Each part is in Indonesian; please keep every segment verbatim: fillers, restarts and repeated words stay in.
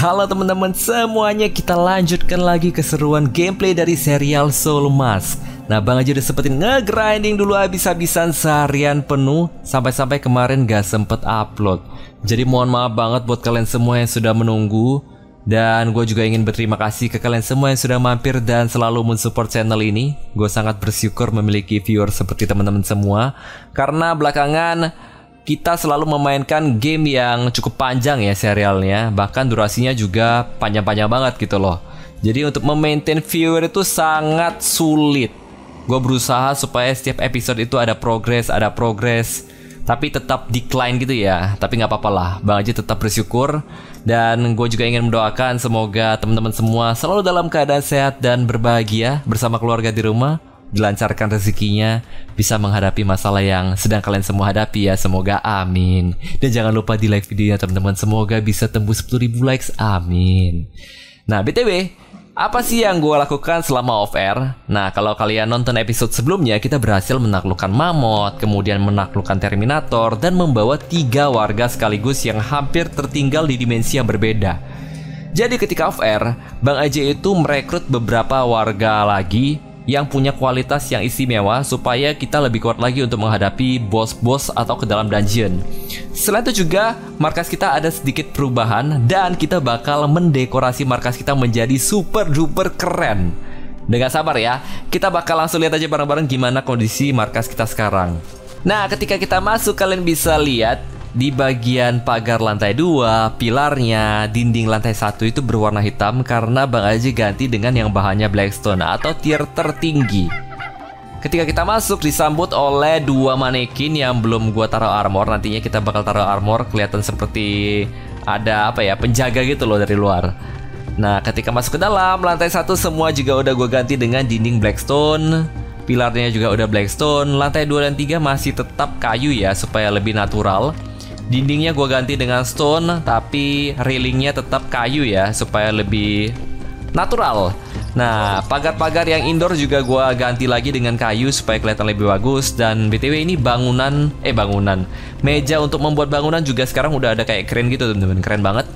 Halo teman-teman semuanya, kita lanjutkan lagi keseruan gameplay dari serial Soul Mask. Nah, Bang Aji udah sempetin nge-grinding dulu habis-habisan seharian penuh, sampai-sampai kemarin gak sempet upload. Jadi mohon maaf banget buat kalian semua yang sudah menunggu. Dan gue juga ingin berterima kasih ke kalian semua yang sudah mampir dan selalu mensupport channel ini. Gue sangat bersyukur memiliki viewer seperti teman-teman semua, karena belakangan kita selalu memainkan game yang cukup panjang ya serialnya, bahkan durasinya juga panjang-panjang banget gitu loh. Jadi untuk memaintain viewer itu sangat sulit. Gue berusaha supaya setiap episode itu ada progres, ada progres, tapi tetap decline gitu ya. Tapi nggak apa-apa lah, Bang Aji tetap bersyukur. Dan gue juga ingin mendoakan semoga teman-teman semua selalu dalam keadaan sehat dan berbahagia bersama keluarga di rumah, dilancarkan rezekinya, bisa menghadapi masalah yang sedang kalian semua hadapi ya, semoga amin. Dan jangan lupa di like videonya teman-teman, semoga bisa tembus sepuluh ribu likes, amin. Nah B T W, apa sih yang gue lakukan selama off air? Nah, kalau kalian nonton episode sebelumnya, kita berhasil menaklukkan Mammoth, kemudian menaklukkan Terminator, dan membawa tiga warga sekaligus yang hampir tertinggal di dimensi yang berbeda. Jadi ketika off air, Bang Aji itu merekrut beberapa warga lagi yang punya kualitas yang istimewa supaya kita lebih kuat lagi untuk menghadapi bos-bos atau ke dalam dungeon. Selain itu juga markas kita ada sedikit perubahan dan kita bakal mendekorasi markas kita menjadi super duper keren. Dengan sabar ya, kita bakal langsung lihat aja bareng-bareng gimana kondisi markas kita sekarang. Nah, ketika kita masuk kalian bisa lihat di bagian pagar lantai dua, pilarnya, dinding lantai satu itu berwarna hitam karena Bang Aji ganti dengan yang bahannya Blackstone atau tier tertinggi. Ketika kita masuk disambut oleh dua manekin yang belum gua taruh armor. Nantinya kita bakal taruh armor, kelihatan seperti ada apa ya, penjaga gitu loh dari luar. Nah, ketika masuk ke dalam lantai satu semua juga udah gua ganti dengan dinding Blackstone. Pilarnya juga udah Blackstone. Lantai dua dan tiga masih tetap kayu ya supaya lebih natural. Dindingnya gue ganti dengan stone, tapi railingnya tetap kayu ya, supaya lebih natural. Nah, pagar-pagar yang indoor juga gue ganti lagi dengan kayu supaya kelihatan lebih bagus. Dan B T W ini bangunan, eh bangunan meja untuk membuat bangunan juga sekarang udah ada kayak keren gitu temen-temen, keren banget.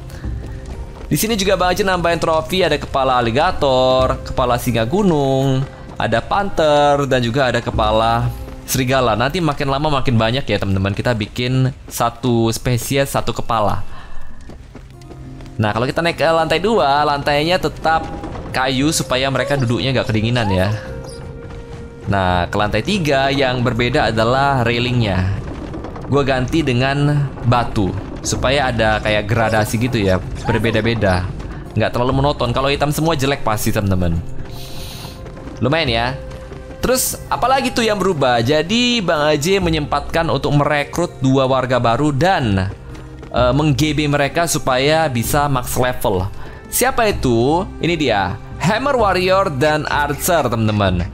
Di sini juga Bang Aji nambahin trofi, ada kepala alligator, kepala singa gunung, ada panther, dan juga ada kepala serigala. Nanti makin lama makin banyak ya teman-teman, kita bikin satu spesies satu kepala. Nah, kalau kita naik ke lantai dua, lantainya tetap kayu supaya mereka duduknya nggak kedinginan ya. Nah, ke lantai tiga yang berbeda adalah railingnya. Gue ganti dengan batu supaya ada kayak gradasi gitu ya, berbeda-beda, nggak terlalu monoton. Kalau hitam semua jelek pasti teman-teman. Lumayan ya. Terus apalagi tuh yang berubah? Jadi Bang Aji menyempatkan untuk merekrut dua warga baru dan e, meng-G B mereka supaya bisa max level. Siapa itu? Ini dia, Hammer Warrior dan Archer teman-teman.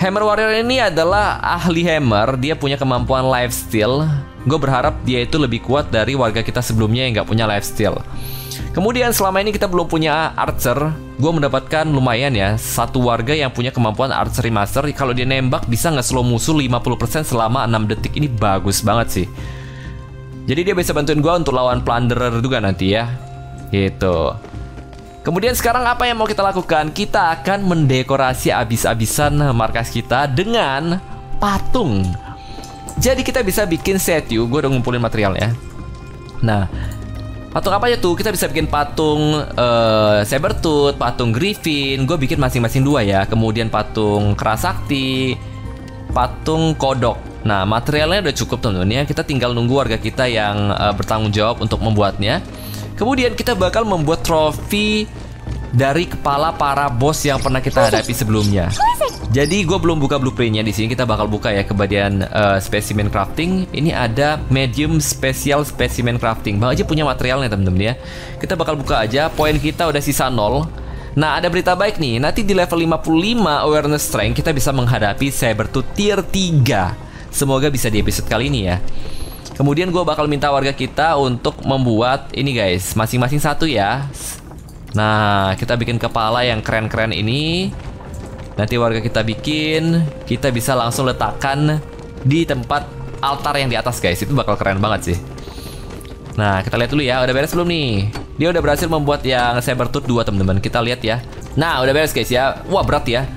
Hammer Warrior ini adalah ahli hammer, dia punya kemampuan lifesteal. Gue berharap dia itu lebih kuat dari warga kita sebelumnya yang nggak punya lifesteal. Kemudian selama ini kita belum punya Archer. Gue mendapatkan lumayan ya, satu warga yang punya kemampuan Archer Master. Kalau dia nembak bisa nge-slow musuh lima puluh persen selama enam detik. Ini bagus banget sih. Jadi dia bisa bantuin gue untuk lawan Plunderer juga nanti ya. Gitu. Kemudian sekarang apa yang mau kita lakukan? Kita akan mendekorasi abis-abisan markas kita dengan patung. Jadi kita bisa bikin statue. Gue udah ngumpulin materialnya. Nah, patung apa aja tuh? Kita bisa bikin patung uh, Sabertooth, patung Griffin. Gue bikin masing-masing dua ya. Kemudian patung Kera Sakti, patung Kodok. Nah, materialnya udah cukup teman-teman ya. Kita tinggal nunggu warga kita yang uh, bertanggung jawab untuk membuatnya. Kemudian kita bakal membuat trofi dari kepala para bos yang pernah kita hadapi sebelumnya. Jadi gue belum buka blueprintnya. Di sini kita bakal buka ya ke bagian uh, specimen crafting. Ini ada medium special specimen crafting. Bang Aji punya materialnya temen-temen ya. Kita bakal buka aja. Poin kita udah sisa nol. Nah, ada berita baik nih. Nanti di level lima puluh lima awareness strength kita bisa menghadapi Cybertooth tier tiga. Semoga bisa di episode kali ini ya. Kemudian gue bakal minta warga kita untuk membuat ini guys, masing-masing satu ya. Nah, kita bikin kepala yang keren-keren ini. Nanti warga kita bikin, kita bisa langsung letakkan di tempat altar yang di atas guys. Itu bakal keren banget sih. Nah, kita lihat dulu ya, udah beres belum nih. Dia udah berhasil membuat yang Sabertooth dua, teman-teman. Kita lihat ya. Nah, udah beres guys ya. Wah, berat ya.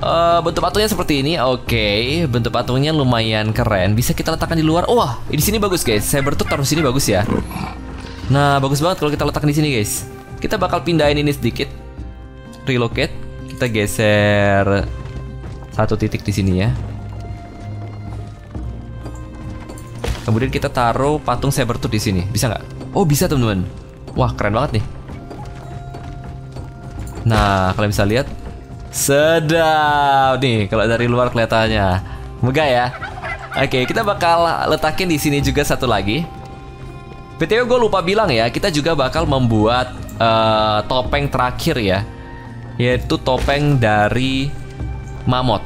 Uh, bentuk patungnya seperti ini. Oke, okay. Bentuk patungnya lumayan keren. Bisa kita letakkan di luar. Wah, di sini bagus guys. Cybertooth taruh sini bagus ya. Nah, bagus banget kalau kita letakkan di sini guys. Kita bakal pindahin ini sedikit. Relocate. Kita geser satu titik di sini ya. Kemudian kita taruh patung Cybertooth di sini. Bisa nggak? Oh, bisa teman-teman. Wah, keren banget nih. Nah, kalian bisa lihat. Sedap nih kalau dari luar kelihatannya megah ya. Oke, kita bakal letakin di sini juga satu lagi. B T W gue lupa bilang ya, kita juga bakal membuat uh, topeng terakhir ya, yaitu topeng dari Mammoth.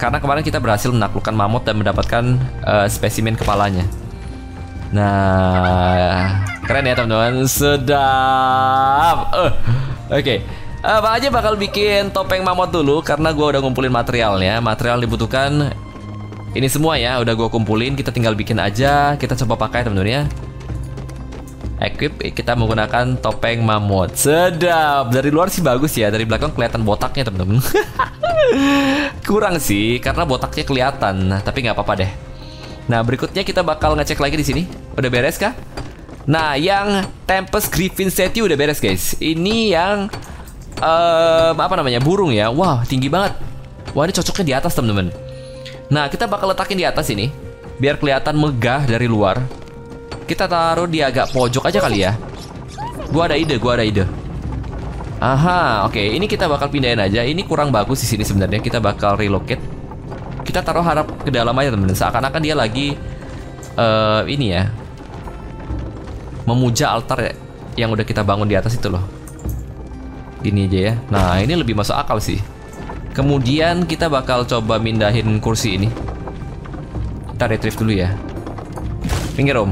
Karena kemarin kita berhasil menaklukkan Mammoth dan mendapatkan uh, spesimen kepalanya. Nah, keren ya teman-teman. Sedap. uh, Oke, okay. Uh, Bang Aji bakal bikin topeng Mammoth dulu karena gue udah ngumpulin materialnya. Material dibutuhkan ini semua ya, udah gue kumpulin. Kita tinggal bikin aja. Kita coba pakai temen-temen ya. Equip, kita menggunakan topeng Mammoth. Sedap. Dari luar sih bagus ya. Dari belakang kelihatan botaknya temen-temen. Kurang sih karena botaknya kelihatan. Nah, tapi nggak apa-apa deh. Nah, berikutnya kita bakal ngecek lagi di sini. Udah beres kah? Nah, yang Tempest Griffin Statue udah beres guys. Ini yang Uh, apa namanya, burung ya. Wah, wow, tinggi banget. Wah, ini cocoknya di atas temen-temen. Nah, kita bakal letakin di atas ini biar kelihatan megah dari luar. Kita taruh di agak pojok aja kali ya. Gua ada ide, gua ada ide. Aha, oke, okay. Ini kita bakal pindahin aja. Ini kurang bagus di sini sebenarnya. Kita bakal relocate. Kita taruh harap ke dalam aja temen-temen. Seakan-akan dia lagi uh, ini ya, memuja altar yang udah kita bangun di atas itu loh. Gini aja ya. Nah, ini lebih masuk akal sih. Kemudian kita bakal coba mindahin kursi ini. Kita retrieve dulu ya. Pinggir om.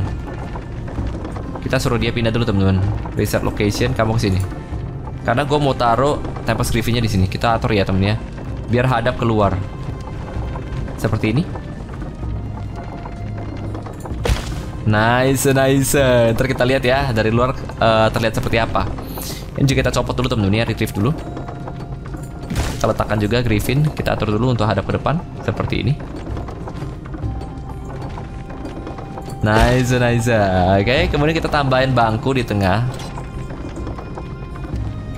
Kita suruh dia pindah dulu teman-teman. Reset location, kamu kesini. Karena gue mau taruh Tempest Griffinnya di sini. Kita atur ya temen ya. Biar hadap keluar. Seperti ini. Nice, nice. Ntar kita lihat ya dari luar uh, terlihat seperti apa. Ini juga kita copot dulu temen-temen ya, retrieve dulu. Kita letakkan juga Griffin. Kita atur dulu untuk hadap ke depan. Seperti ini. Nice, nice. Oke, kemudian kita tambahin bangku di tengah.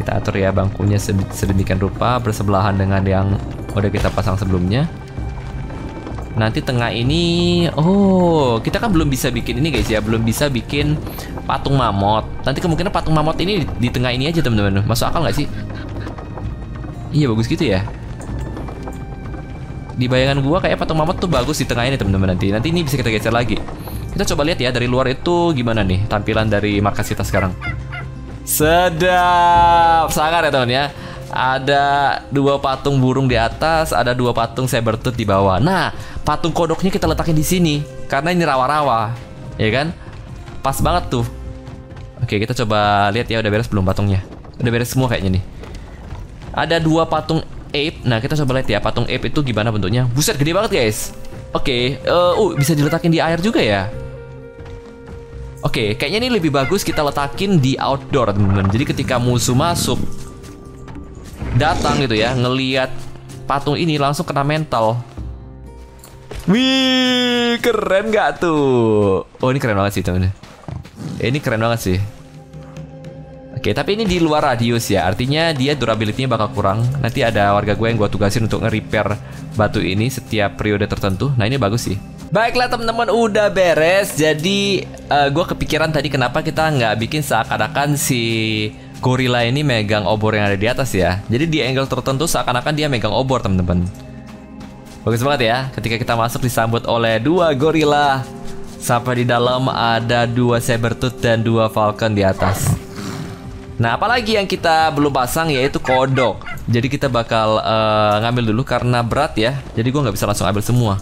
Kita atur ya bangkunya sedemikian rupa, bersebelahan dengan yang udah kita pasang sebelumnya. Nanti tengah ini, oh, kita kan belum bisa bikin ini guys ya, belum bisa bikin patung Mammoth. Nanti kemungkinan patung Mammoth ini di, di tengah ini aja teman-teman. Masuk akal nggak sih? Iya, bagus gitu ya. Di bayangan gua kayak patung Mammoth tuh bagus di tengah ini teman-teman. Nanti nanti ini bisa kita geser lagi. Kita coba lihat ya dari luar itu gimana nih tampilan dari markas kita sekarang. Sedap, sangar ya teman ya. Ada dua patung burung di atas, ada dua patung Sabertooth di bawah. Nah, patung kodoknya kita letakin di sini karena ini rawa-rawa, ya kan? Pas banget tuh. Oke, kita coba lihat ya udah beres belum patungnya. Udah beres semua kayaknya nih. Ada dua patung ape. Nah, kita coba lihat ya patung ape itu gimana bentuknya. Buset, gede banget guys. Oke, uh, uh, bisa diletakin di air juga ya. Oke, kayaknya ini lebih bagus kita letakin di outdoor teman-teman. Jadi ketika musuh masuk, datang gitu ya, ngeliat patung ini langsung kena mental. Wih, keren gak tuh? Oh, ini keren banget sih temen. Ini keren banget sih. Oke, tapi ini di luar radius ya. Artinya dia durability-nya bakal kurang. Nanti ada warga gue yang gue tugasin untuk nge-repair batu ini setiap periode tertentu. Nah, ini bagus sih. Baiklah teman-teman, udah beres. Jadi uh, gue kepikiran tadi kenapa kita nggak bikin seakan-akan si gorila ini megang obor yang ada di atas ya. Jadi di angle tertentu seakan-akan dia megang obor teman-teman. Bagus banget ya. Ketika kita masuk disambut oleh dua gorila. Sampai di dalam ada dua Sabertooth dan dua Falcon di atas. Nah, apalagi yang kita belum pasang yaitu kodok. Jadi kita bakal uh, ngambil dulu karena berat ya. Jadi gua nggak bisa langsung ambil semua.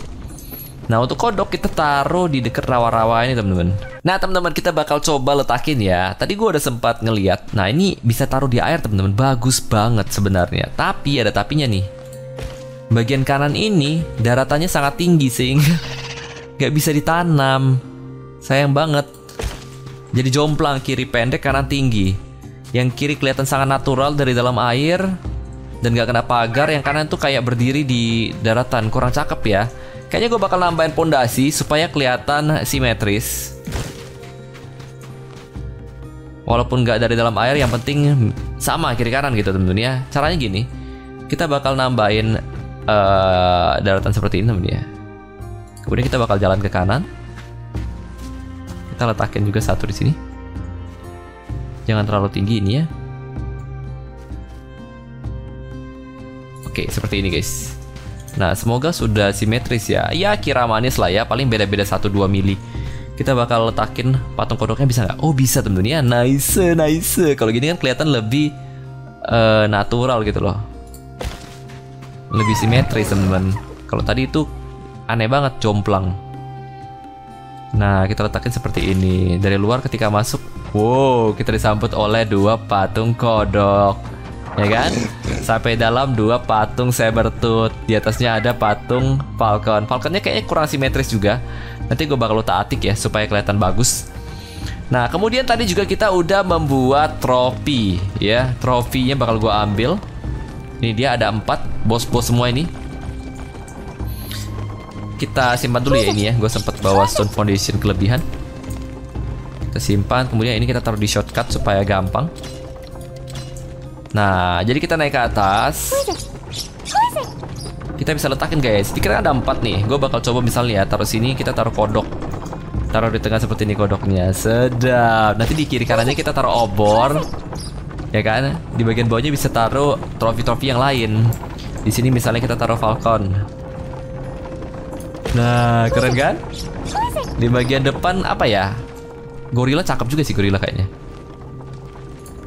Nah, untuk kodok kita taruh di dekat rawa-rawa ini teman-teman. Nah teman-teman, kita bakal coba letakin ya. Tadi gue udah sempat ngeliat. Nah, ini bisa taruh di air teman-teman. Bagus banget sebenarnya. Tapi ada tapinya nih. Bagian kanan ini daratannya sangat tinggi sehingga nggak bisa ditanam. Sayang banget. Jadi jomplang, kiri pendek, kanan tinggi. Yang kiri kelihatan sangat natural dari dalam air dan gak kena pagar. Yang kanan tuh kayak berdiri di daratan. Kurang cakep ya. Kayaknya gue bakal nambahin pondasi supaya kelihatan simetris. Walaupun gak dari dalam air, yang penting sama kiri kanan gitu temen-temen ya. Caranya gini, kita bakal nambahin uh, daratan seperti ini temen ya. Kemudian kita bakal jalan ke kanan. Kita letakkan juga satu di sini. Jangan terlalu tinggi ini ya. Oke, seperti ini guys. Nah, semoga sudah simetris ya. Ya kira manis lah ya, paling beda-beda satu dua mili. Kita bakal letakin patung kodoknya, bisa nggak? Oh bisa tentunya, nice, nice. Kalau gini kan kelihatan lebih uh, natural gitu loh, lebih simetris teman-teman. Kalau tadi itu aneh banget, jomplang. Nah kita letakin seperti ini dari luar. Ketika masuk, wow, kita disambut oleh dua patung kodok, ya kan? Sampai dalam dua patung Sabertooth. Di atasnya ada patung Falcon. Falconnya kayaknya kurang simetris juga. Nanti gue bakal utak-atik ya supaya kelihatan bagus. Nah kemudian tadi juga kita udah membuat trofi ya. Trofinya bakal gue ambil. Ini dia ada empat bos-bos semua ini. Kita simpan dulu ya ini ya. Gue sempat bawa stone foundation kelebihan. Kita simpan. Kemudian ini kita taruh di shortcut supaya gampang. Nah jadi kita naik ke atas. Kita bisa letakin guys. Dikira ada empat nih. Gue bakal coba misalnya ya, taruh sini, kita taruh kodok. Taruh di tengah seperti ini kodoknya. Sedap. Nanti di kiri kanannya kita taruh obor, ya kan? Di bagian bawahnya bisa taruh trofi-trofi yang lain. Di sini misalnya kita taruh Falcon. Nah keren kan? Di bagian depan apa ya? Gorila cakep juga sih, gorila kayaknya.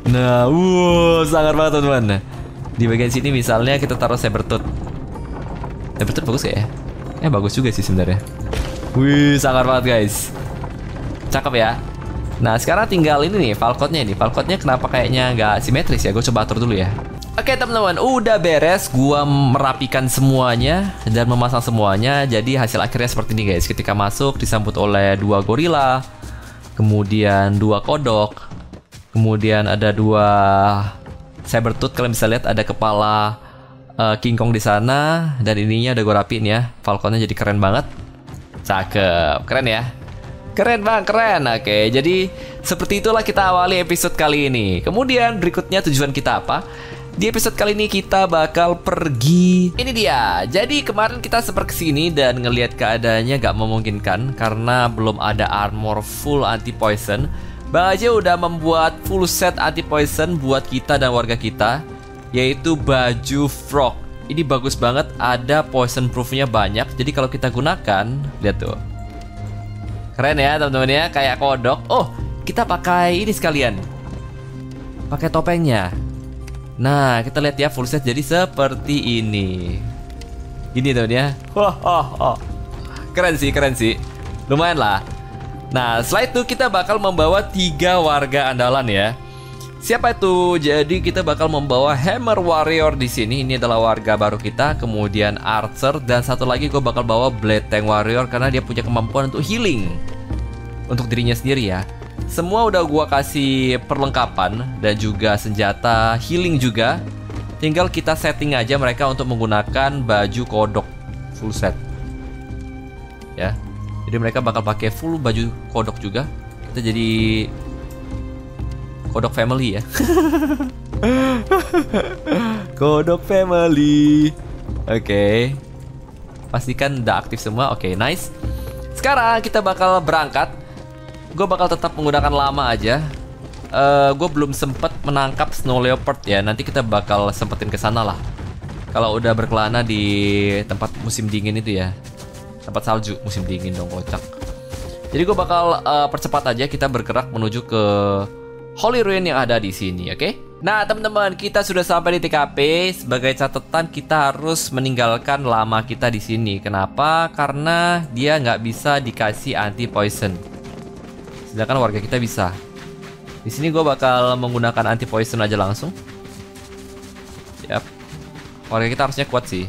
Nah, wow, sangat banget teman-teman. Di bagian sini misalnya kita taruh Sabertooth. Sabertooth bagus gak ya? Ya bagus juga sih sebenarnya. Wih, sangar banget guys. Cakep ya. Nah sekarang tinggal ini nih, Falconnya nih. Falconnya kenapa kayaknya nggak simetris ya? Gue coba atur dulu ya. Oke teman-teman, udah beres. Gue merapikan semuanya dan memasang semuanya. Jadi hasil akhirnya seperti ini guys. Ketika masuk disambut oleh dua gorila, kemudian dua kodok, kemudian ada dua Sabertooth. Kalian bisa lihat ada kepala King Kong di sana, dan ininya udah gue rapiin ya. Falconnya jadi keren banget. Cakep, keren ya. Keren bang, keren. Oke, jadi seperti itulah kita awali episode kali ini. Kemudian berikutnya tujuan kita apa? Di episode kali ini kita bakal pergi. Ini dia. Jadi kemarin kita sempat kesini dan ngelihat keadaannya gak memungkinkan karena belum ada armor full anti poison. Bang Aji udah membuat full set anti poison buat kita dan warga kita, yaitu baju Frog. Ini bagus banget, ada poison proofnya banyak. Jadi kalau kita gunakan, lihat tuh, keren ya teman-teman ya, kayak kodok. Oh, kita pakai ini sekalian, pakai topengnya. Nah, kita lihat ya full set jadi seperti ini. Ini teman ya. Keren sih, keren sih. Lumayan lah. Nah, setelah itu kita bakal membawa tiga warga andalan ya. Siapa itu? Jadi kita bakal membawa Hammer Warrior di sini. Ini adalah warga baru kita. Kemudian Archer, dan satu lagi gue bakal bawa Blade Tank Warrior karena dia punya kemampuan untuk healing untuk dirinya sendiri ya. Semua udah gue kasih perlengkapan dan juga senjata healing juga. Tinggal kita setting aja mereka untuk menggunakan baju kodok full set ya. Jadi mereka bakal pakai full baju kodok juga. Kita jadi kodok family ya. Kodok family. Oke okay. Pastikan udah aktif semua. Oke okay, nice. Sekarang kita bakal berangkat. Gue bakal tetap menggunakan lama aja. uh, Gue belum sempet menangkap Snow Leopard ya. Nanti kita bakal sempetin ke sana lah. Kalau udah berkelana di tempat musim dingin itu ya. Tempat salju. Musim dingin dong, kocak. Jadi gue bakal uh, percepat aja. Kita bergerak menuju ke Holy Ruin yang ada di sini, oke? Okay? Nah, teman-teman, kita sudah sampai di T K P. Sebagai catatan, kita harus meninggalkan lama kita di sini. Kenapa? Karena dia nggak bisa dikasih anti poison. Sedangkan warga kita bisa. Di sini gue bakal menggunakan anti poison aja langsung. Yap. Warga kita harusnya kuat sih.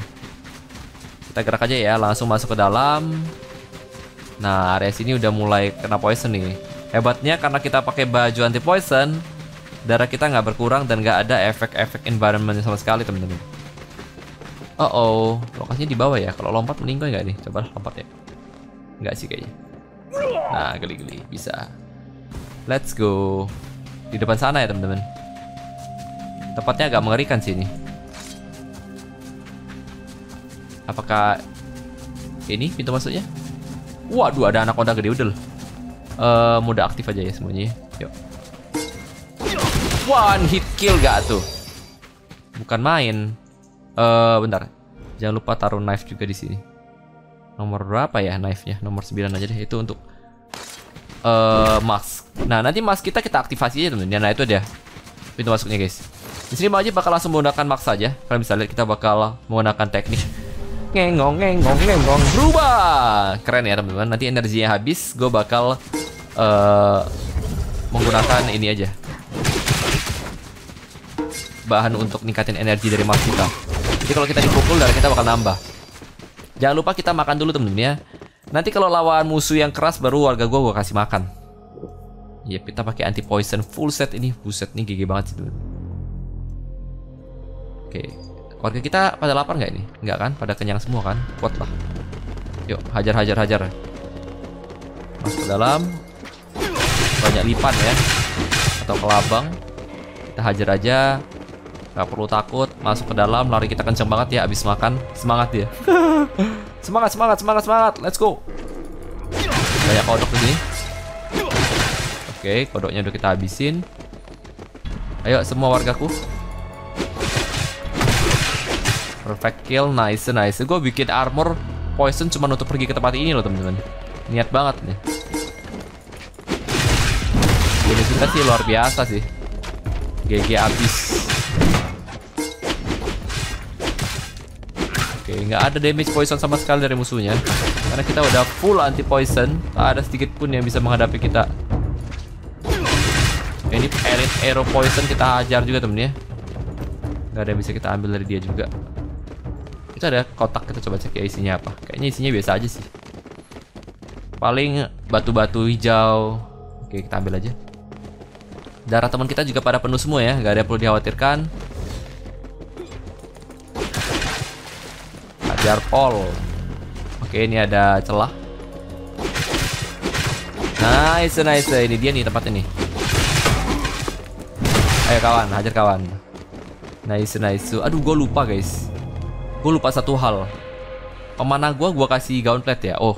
Kita gerak aja ya, langsung masuk ke dalam. Nah, area sini udah mulai kena poison nih. Hebatnya karena kita pakai baju anti poison, darah kita nggak berkurang dan nggak ada efek-efek environment sama sekali, teman-teman. Oh oh, lokasinya di bawah ya. Kalau lompat melingkar nggak nih? Coba lompat ya. Nggak sih kayaknya. Nah, geli-geli bisa. Let's go. Di depan sana ya, teman-teman. Tempatnya agak mengerikan sih ini. Apakah ini pintu masuknya? Waduh, ada anak kodok gede udel. Uh, mudah aktif aja ya semuanya. Yuk. One hit kill gak tuh? Bukan main. Uh, bentar. Jangan lupa taruh knife juga di sini. Nomor berapa ya knife-nya? Nomor sembilan aja deh. Itu untuk uh, mask. Nah, nanti mask kita kita aktivasi aja, teman-teman. Nah, itu dia pintu masuknya, guys. Di sini Bang Aji bakal langsung menggunakan mask saja. Kalian bisa lihat kita bakal menggunakan teknik ngengong ngengong ngengong berubah. Keren ya, teman-teman. Nanti energinya habis, gue bakal uh, menggunakan ini aja, bahan untuk ningkatin energi dari mask kita. Jadi kalau kita dipukul, darah kita bakal nambah. Jangan lupa kita makan dulu, temen-temen ya. Nanti kalau lawan musuh yang keras, baru warga gue gue kasih makan. Ya, kita pakai anti poison full set ini. Buset, nih gigi banget sih, temen. Oke, warga kita pada lapar nggak ini? Nggak kan? Pada kenyang semua kan? Kuat lah. Yuk, hajar hajar hajar. Masuk ke dalam. Banyak lipan ya, atau kelabang. Kita hajar aja. Gak perlu takut, masuk ke dalam, lari kita kenceng banget ya, abis makan, semangat dia. Semangat, semangat, semangat, semangat, let's go. Banyak kodok di sini. Oke, kodoknya udah kita habisin. Ayo semua wargaku. Perfect kill, nice, nice. Gue bikin armor poison cuma untuk pergi ke tempat ini loh, teman-teman. Niat banget nih. Ini kita sih luar biasa sih. G G abis. Nggak ada damage poison sama sekali dari musuhnya, karena kita udah full anti poison. Tak ada sedikit pun yang bisa menghadapi kita. Ini elite aero poison kita hajar juga, temen ya. Nggak ada yang bisa kita ambil dari dia juga. Itu ada kotak, kita coba cek ya isinya apa. Kayaknya isinya biasa aja sih. Paling batu-batu hijau. Oke, kita ambil aja. Darah teman kita juga pada penuh semua ya, nggak ada yang perlu dikhawatirkan. Jarpol. Oke, ini ada celah. Nice, nice. Ini dia nih tempatnya nih. Ayo kawan, hajar kawan. Nice, nice. Aduh, gue lupa guys. Gue lupa satu hal. Pemanah gue, gue kasih gauntlet ya. Oh,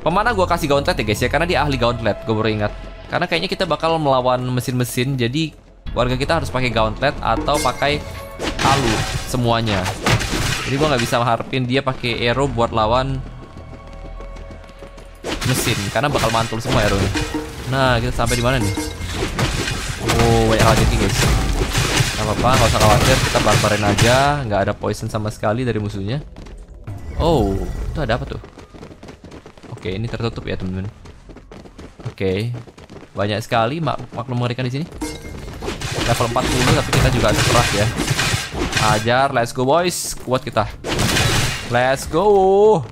pemanah gue kasih gauntlet ya guys ya, karena dia ahli gauntlet. Gue baru ingat. Karena kayaknya kita bakal melawan mesin-mesin, jadi warga kita harus pakai gauntlet atau pakai alu semuanya. Jadi gue nggak bisa mengharapin dia pakai aero buat lawan mesin, karena bakal mantul semua aero. Nah, kita sampai di mana nih? Oh, banyak lagi guys. Gak apa-apa, nggak usah khawatir, kita barbarin aja, nggak ada poison sama sekali dari musuhnya. Oh, itu ada apa tuh? Oke, ini tertutup ya teman-teman. Oke, banyak sekali mak maklum mengerikan di sini. Level empat puluh, tapi kita juga harus keras ya. Ajar, let's go boys, kuat kita. Let's go.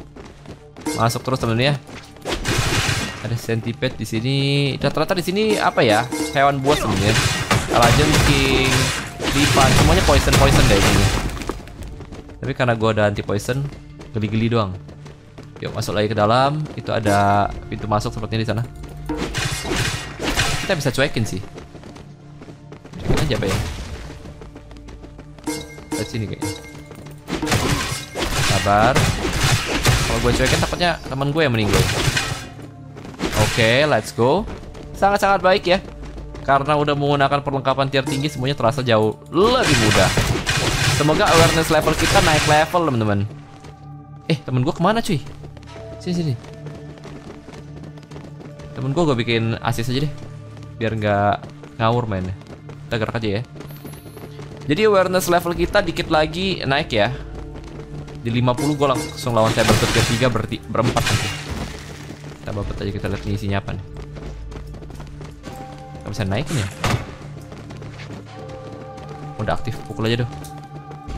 Masuk terus temen-temen ya. Ada centipede di sini. Ternyata di sini apa ya? Hewan buas sebenarnya. Kalajen, king, lipan, semuanya poison poison deh ini. Tapi karena gua ada anti poison, geli-geli doang. Yuk masuk lagi ke dalam. Itu ada pintu masuk sepertinya di sana. Kita bisa cuekin sih. Cuekin aja apa ya? Sini kayaknya. Sabar. Kalau gue cuekin takutnya teman gue yang meninggal. Oke, okay, let's go. Sangat-sangat baik ya. Karena udah menggunakan perlengkapan tier tinggi, semuanya terasa jauh lebih mudah. Semoga awareness level kita naik level, teman-teman. Eh, temen gue kemana cuy? Sini sini. Temen gue gue bikin assist aja deh, biar nggak ngawur mainnya. Kita gerak aja ya. Jadi awareness level kita dikit lagi naik ya. Di lima puluh gue langsung lawan Cybertooth ketiga berarti berempat nanti. Kita babat aja, kita lihat nih isinya apa nih. Gak bisa naikin ya. Udah aktif, pukul aja dong.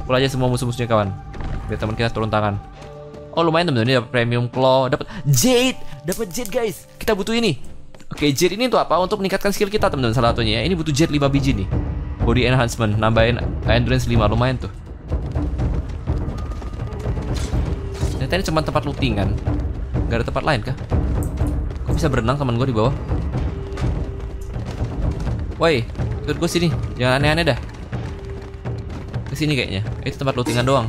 Pukul aja semua musuh-musuhnya kawan. Biar teman kita turun tangan. Oh lumayan temen-temen, ini dapet premium claw, dapet jade, dapet jade guys. Kita butuh ini. Oke, Oke, jet ini untuk apa? Untuk meningkatkan skill kita, teman-teman, salah satunya ya. Ini butuh jet lima biji nih. Body enhancement, nambahin endurance lima, lumayan tuh. Nah, tadi cuma tempat looting kan. Gak ada tempat lain kah? Kok bisa berenang teman gue di bawah? Woi, ikut gue sini. Jangan aneh-aneh dah. Kesini kayaknya. Itu tempat lootingan doang.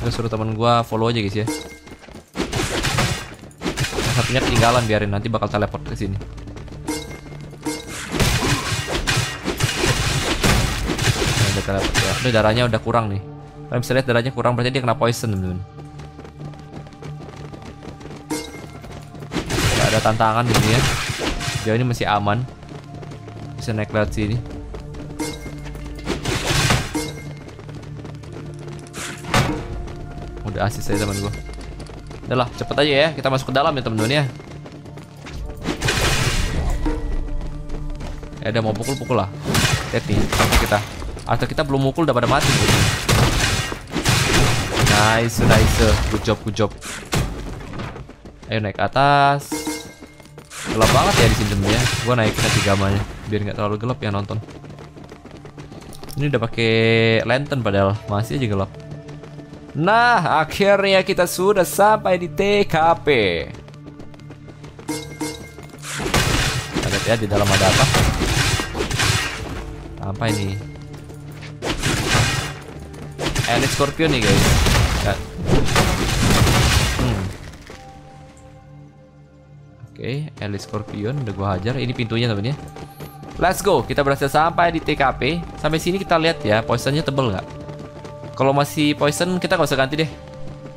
Gue suruh teman gue follow aja guys ya. Yang satunya ketinggalan, biarin nanti bakal teleport ke sini. Nah, udah teleport ya. Udah, darahnya udah kurang nih. Kalian bisa lihat darahnya kurang, berarti dia kena poison, teman-teman. Gak ada tantangan di sini ya. Dia ini masih aman. Bisa naik lewat sini. Udah asis aja teman gue. Udah lah, cepet aja ya. Kita masuk ke dalam ya teman-teman ya. Ya udah, mau pukul-pukul lah. Lihat nih, kita. Atau kita belum mukul udah pada mati gitu. Nice, nice, good job, good job. Ayo naik ke atas. Gelap banget ya di sini ya. Gue naik ke gamanya biar nggak terlalu gelap ya nonton. Ini udah pakai lantern padahal masih aja gelap. Nah, akhirnya kita sudah sampai di T K P. Kita lihat ya di dalam ada apa. Apa ini? Elite Scorpion nih guys. Hmm. Oke, okay, Elite Scorpion udah gua hajar. Ini pintunya temennya. Let's go, kita berhasil sampai di T K P. Sampai sini kita lihat ya, poisonnya tebel nggak? Kalau masih poison kita nggak usah ganti deh.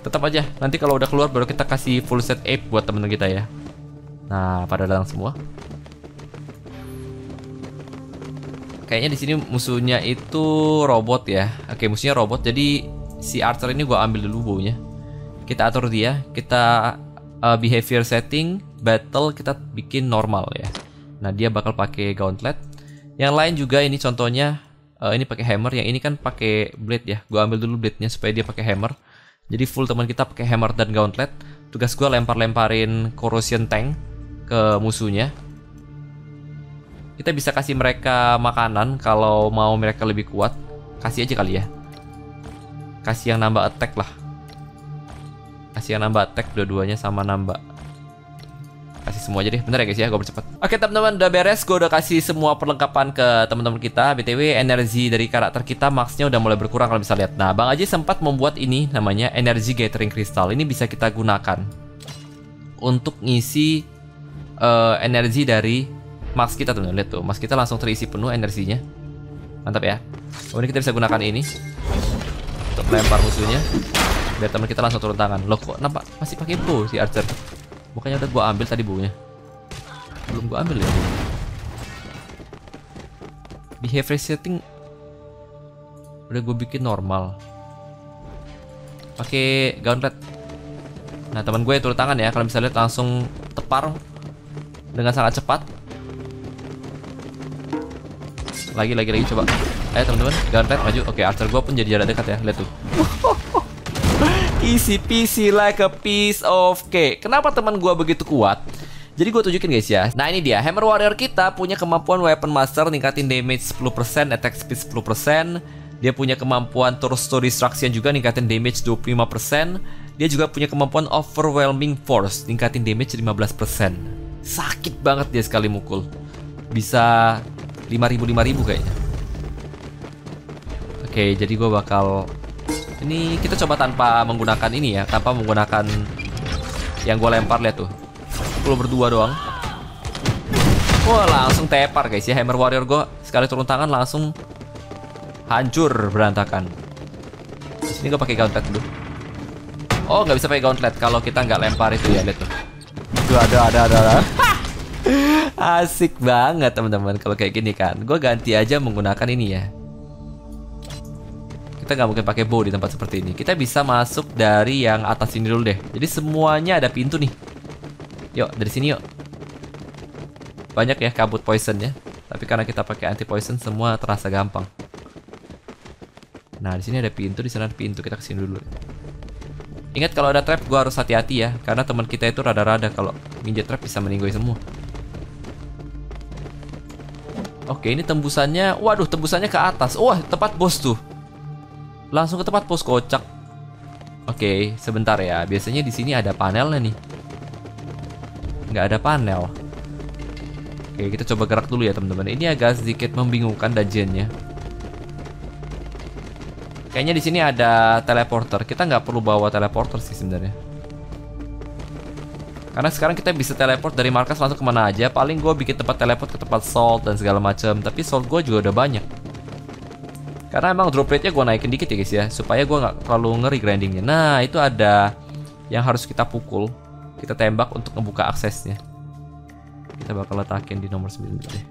Tetap aja. Nanti kalau udah keluar baru kita kasih full set ape buat temen kita ya. Nah, pada datang semua. Kayaknya di sini musuhnya itu robot ya. Oke, okay, musuhnya robot. Jadi si Archer ini gue ambil dulu baunya. Kita atur dia. Kita uh, behavior setting, battle kita bikin normal ya. Nah dia bakal pakai gauntlet. Yang lain juga ini contohnya uh, ini pakai hammer. Yang ini kan pakai blade ya. Gue ambil dulu blade-nya supaya dia pakai hammer. Jadi full teman kita pakai hammer dan gauntlet. Tugas gue lempar-lemparin corrosion tank ke musuhnya. Kita bisa kasih mereka makanan kalau mau mereka lebih kuat. Kasih aja kali ya. Kasih yang nambah attack lah. Kasih yang nambah attack dua-duanya sama nambah. Kasih semua aja deh. Bener ya guys ya, gue bercepat. Oke teman-teman, udah beres. Gue udah kasih semua perlengkapan ke teman-teman kita. B T W energi dari karakter kita maxnya udah mulai berkurang kalau bisa lihat. Nah, Bang Aji sempat membuat ini namanya energi gathering crystal. Ini bisa kita gunakan untuk ngisi uh, energi dari max kita teman-teman. Lihat tuh, max kita langsung terisi penuh energinya. Mantap ya. Kemudian kita bisa gunakan ini. Untuk lempar musuhnya biar teman kita langsung turun tangan. Loh kok nampak masih pakai bow si Archer? Bukannya udah gua ambil tadi bownya? Belum gua ambil ya. Behavior setting udah gua bikin normal. Pakai gauntlet. Nah teman gue turun tangan ya. Kalian bisa lihat langsung tepar dengan sangat cepat. Lagi lagi lagi coba. Ayo teman-teman, gauntlet maju. Oke, Archer gue pun jadi jarak dekat ya. Lihat tuh. Easy peasy like a piece of cake. Kenapa teman gue begitu kuat? Jadi gue tunjukin guys ya. Nah ini dia, Hammer Warrior kita punya kemampuan Weapon Master. Ningkatin damage sepuluh persen, attack speed sepuluh persen. Dia punya kemampuan Torch to Destruction juga. Ningkatin damage dua puluh lima persen. Dia juga punya kemampuan Overwhelming Force. Ningkatin damage lima belas persen. Sakit banget dia sekali mukul. Bisa lima ribu lima ribu kayaknya. Oke, jadi gue bakal ini kita coba tanpa menggunakan ini ya, tanpa menggunakan yang gue lempar. Lihat tuh, pukul berdua doang. Wah, langsung tepar guys ya. Hammer Warrior gue sekali turun tangan langsung hancur berantakan. Di sini gue pakai gauntlet dulu. Oh, nggak bisa pakai gauntlet kalau kita nggak lempar itu ya. Lihat tuh. Tuh ada ada ada. ada. Asik banget teman-teman kalau kayak gini kan. Gue ganti aja menggunakan ini ya. Kita nggak mungkin pakai bow di tempat seperti ini. Kita bisa masuk dari yang atas ini dulu deh. Jadi semuanya ada pintu nih. Yuk dari sini yuk. Banyak ya kabut poisonnya. Tapi karena kita pakai anti poison semua terasa gampang. Nah di sini ada pintu, di sana ada pintu. Kita kesini dulu. Ingat kalau ada trap gue harus hati-hati ya, karena teman kita itu rada-rada, kalau minjet trap bisa meninggoy semua. Oke, ini tembusannya, waduh tembusannya ke atas. Wah, tempat bos tuh. Langsung ke tempat bos, kocak. Oke, sebentar ya. Biasanya di sini ada panelnya nih. Nggak ada panel. Oke, kita coba gerak dulu ya teman-teman. Ini agak sedikit membingungkan dungeonnya. Kayaknya di sini ada teleporter. Kita nggak perlu bawa teleporter sih sebenarnya. Karena sekarang kita bisa teleport dari markas langsung kemana aja. Paling gue bikin tempat teleport ke tempat salt dan segala macam. Tapi salt gue juga udah banyak. Karena emang drop rate-nya gue naikin dikit ya guys ya, supaya gue nggak terlalu ngeri grindingnya. Nah itu ada yang harus kita pukul, kita tembak untuk membuka aksesnya. Kita bakal letakin di nomor sembilan deh.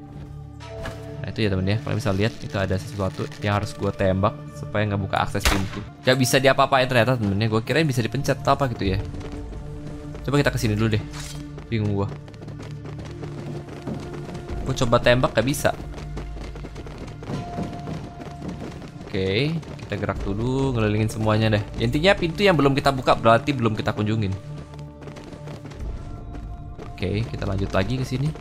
Nah itu ya temen ya, kalian bisa lihat itu ada sesuatu yang harus gue tembak supaya nggak buka akses pintu. Gak bisa diapa-apain ternyata temennya. Gue kirain bisa dipencet atau apa gitu ya. Coba kita kesini dulu deh. Bingung gua. Gua coba tembak gak bisa. Oke, kita gerak dulu, ngelilingin semuanya deh. Intinya pintu yang belum kita buka berarti belum kita kunjungin. Oke, kita lanjut lagi ke sini.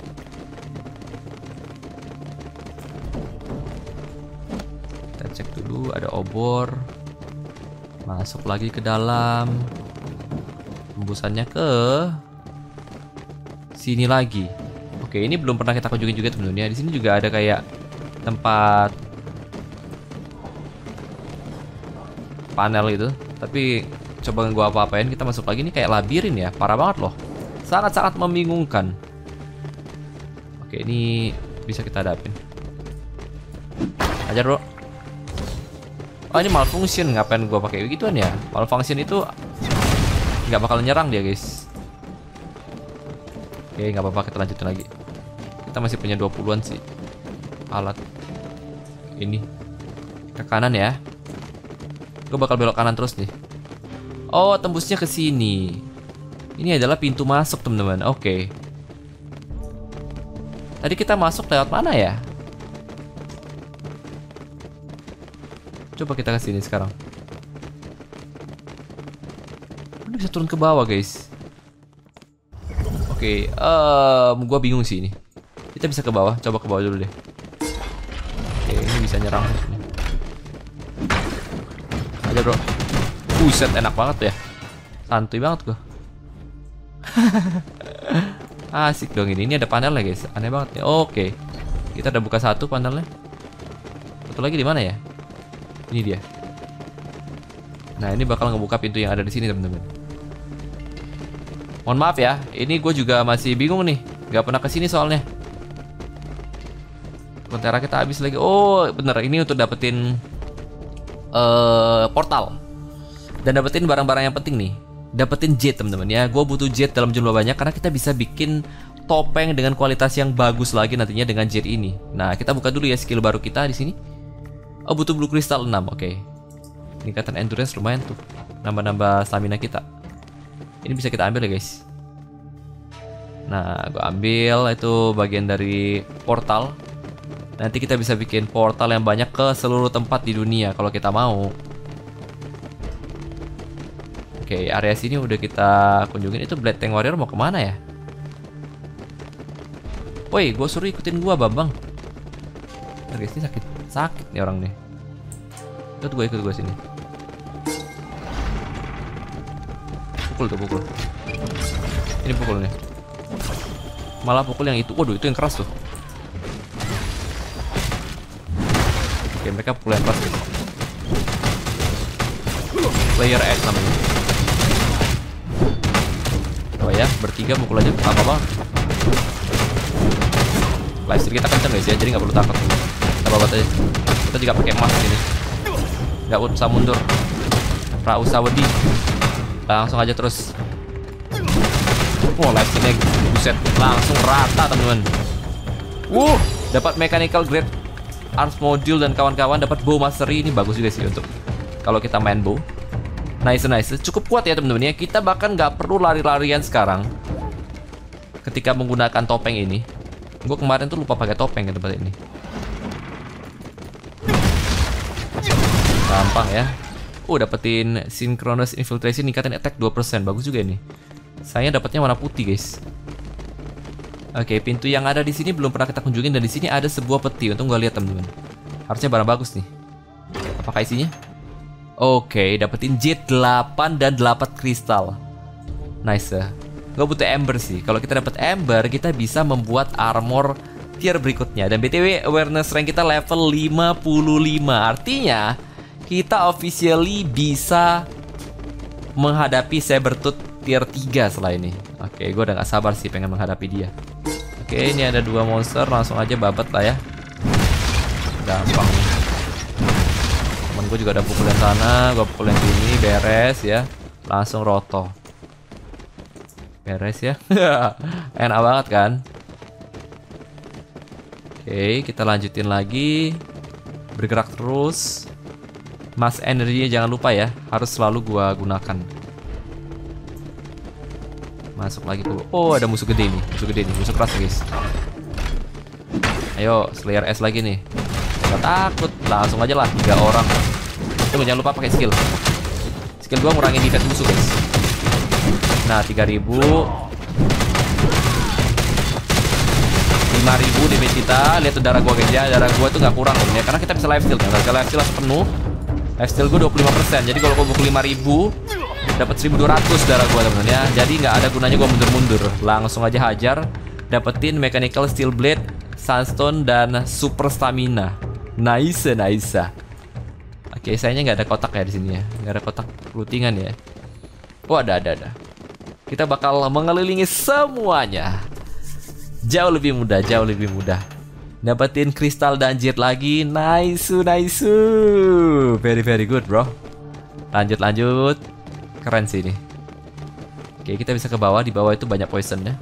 Kita cek dulu ada obor. Masuk lagi ke dalam. Tembusannya ke sini lagi. Oke, ini belum pernah kita kunjungi juga teman-teman ya. Di sini juga ada kayak tempat panel itu. Tapi coba gua apa-apain, kita masuk lagi nih kayak labirin ya. Parah banget loh. Sangat-sangat membingungkan. Oke, ini bisa kita hadapin. Ajar, Bro. Oh, ini malfunction. Ngapain gua pakai begituan ya? Malfunction itu nggak bakal nyerang dia guys. Oke, nggak apa-apa, kita lanjutin lagi. Kita masih punya dua puluhan sih alat ini. Ke kanan ya. Gue bakal belok kanan terus nih. Oh, tembusnya ke sini. Ini adalah pintu masuk teman-teman. Oke. Tadi kita masuk lewat mana ya? Coba kita ke sini sekarang. Bisa turun ke bawah guys. Oke, okay, um, gue bingung sih ini. Kita bisa ke bawah, coba ke bawah dulu deh. Oke, okay, ini bisa nyerang. Aja Bro. Buset, enak banget tuh ya. Santuy banget gue. Asik dong ini. Ini ada panelnya guys. Aneh banget ya. Oke, okay. Kita udah buka satu panelnya. Satu lagi di mana ya? Ini dia. Nah ini bakal ngebuka pintu yang ada di sini teman-teman. Mohon maaf ya, ini gue juga masih bingung nih, nggak pernah kesini soalnya. Lentera kita habis lagi. Oh bener, ini untuk dapetin uh, portal dan dapetin barang-barang yang penting nih. Dapetin jet teman-teman ya. Gue butuh jet dalam jumlah banyak karena kita bisa bikin topeng dengan kualitas yang bagus lagi nantinya dengan jet ini. Nah kita buka dulu ya skill baru kita di sini. Oh butuh blue crystal enam, oke. Okay. Peningkatan endurance lumayan tuh, nambah-nambah stamina kita. Ini bisa kita ambil ya guys. Nah gue ambil itu bagian dari portal. Nanti kita bisa bikin portal yang banyak ke seluruh tempat di dunia kalau kita mau. Oke, area sini udah kita kunjungin. Itu Blade Tank Warrior mau kemana ya? Woi, gue suruh ikutin gue Bambang. Bentar guys, ini sakit. Sakit nih orang nih. Ikut gue, ikut gue sini. Pukul tuh, pukul. Ini pukul nih. Malah pukul yang itu. Waduh, itu yang keras tuh. Oke, mereka pukul yang keras gitu. Player X namanya. Oh ya, bertiga pukul aja apa banget. Lifesteal kita kenceng guys ya, jadi nggak perlu takut. Kita babat aja. Kita juga pakai emas ini. Nggak usah mundur. Nggak usah wedi. Langsung aja terus. Oh, live sini buset, langsung rata teman-teman. Uh, dapat mechanical grade arms module dan kawan-kawan, dapat bow mastery, ini bagus juga sih untuk kalau kita main bow. Nice, nice. Cukup kuat ya teman-teman ya. Kita bahkan nggak perlu lari-larian sekarang. Ketika menggunakan topeng ini, gue kemarin tuh lupa pakai topeng ke tempat ini. Gampang ya. Oh, dapetin Synchronous Infiltration, ningkatin attack dua persen. Bagus juga ini. Saya dapatnya warna putih, guys. Oke, pintu yang ada di sini belum pernah kita kunjungin. Dan di sini ada sebuah peti. Untung gue lihat, teman-teman. Harusnya barang bagus nih. Apakah isinya? Oke, dapetin J delapan dan delapan kristal. Nice ya. Gue butuh ember sih. Kalau kita dapat ember, kita bisa membuat armor tier berikutnya. Dan B T W, awareness rank kita level lima puluh lima. Artinya, kita officially bisa menghadapi Sabertooth tier tiga setelah ini. Oke, gue udah gak sabar sih pengen menghadapi dia. Oke, ini ada dua monster. Langsung aja babat lah ya. Gampang. Gue juga ada pukulan sana, gue pukulan sini, beres ya, langsung roto, beres ya, enak banget kan? Oke, kita lanjutin lagi, bergerak terus, mass energinya jangan lupa ya, harus selalu gue gunakan. Masuk lagi tuh, oh ada musuh gede nih, musuh gede nih, musuh keras guys. Ayo, Slayer S lagi nih, gak takut, langsung aja lah tiga orang. Tunggu, jangan lupa pakai skill. Skill gua ngurangin defense musuh, guys. Nah, tiga ribu, lima ribu damage kita. Lihat tuh darah gua, guys ya. Darah gua tuh gak kurang loh ya, karena kita bisa life steal. Kalau life steal langsung penuh. Life steal gua dua puluh lima persen. Jadi kalau gua buku lima ribu, dapat seribu dua ratus darah gua, teman-teman ya. Jadi nggak ada gunanya gua mundur-mundur. Langsung aja hajar, dapetin Mechanical Steel Blade, Sunstone dan Super Stamina. Nice, nice. Oke, sayangnya nggak ada kotak ya di sini ya, nggak ada kotak lootingan ya. Oh ada, ada, ada. Kita bakal mengelilingi semuanya. Jauh lebih mudah, jauh lebih mudah. Dapetin kristal dan jet lagi. Nice, nice. Very, very good, bro. Lanjut, lanjut. Keren sih ini. Oke, kita bisa ke bawah. Di bawah itu banyak poison ya.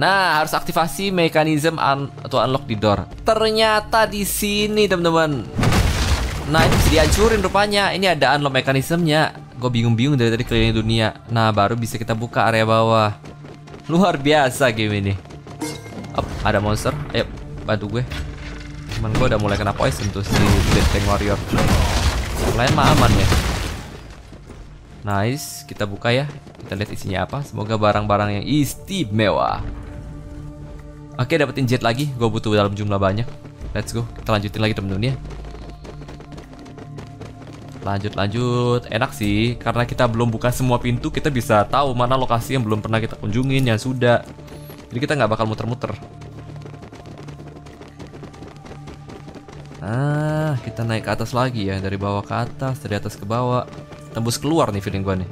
Nah, harus aktivasi mekanisme un atau unlock di door. Ternyata di sini, teman-teman. Nah, ini bisa dihancurin rupanya. Ini ada unlock mekanismenya. Gue bingung-bingung dari tadi keliling dunia. Nah, baru bisa kita buka area bawah. Luar biasa game ini. Up, ada monster. Ayo, bantu gue. Temen gue udah mulai kena poison tuh si Blade Tank Warrior. Lain mah aman ya. Nice, kita buka ya. Kita lihat isinya apa. Semoga barang-barang yang istimewa. Oke, dapetin jet lagi. Gue butuh dalam jumlah banyak. Let's go. Kita lanjutin lagi temen-temen ya. Lanjut-lanjut. Enak sih, karena kita belum buka semua pintu. Kita bisa tahu mana lokasi yang belum pernah kita kunjungin, yang sudah. Jadi kita nggak bakal muter-muter. Nah, kita naik ke atas lagi ya. Dari bawah ke atas, dari atas ke bawah. Tembus keluar nih feeling gue nih.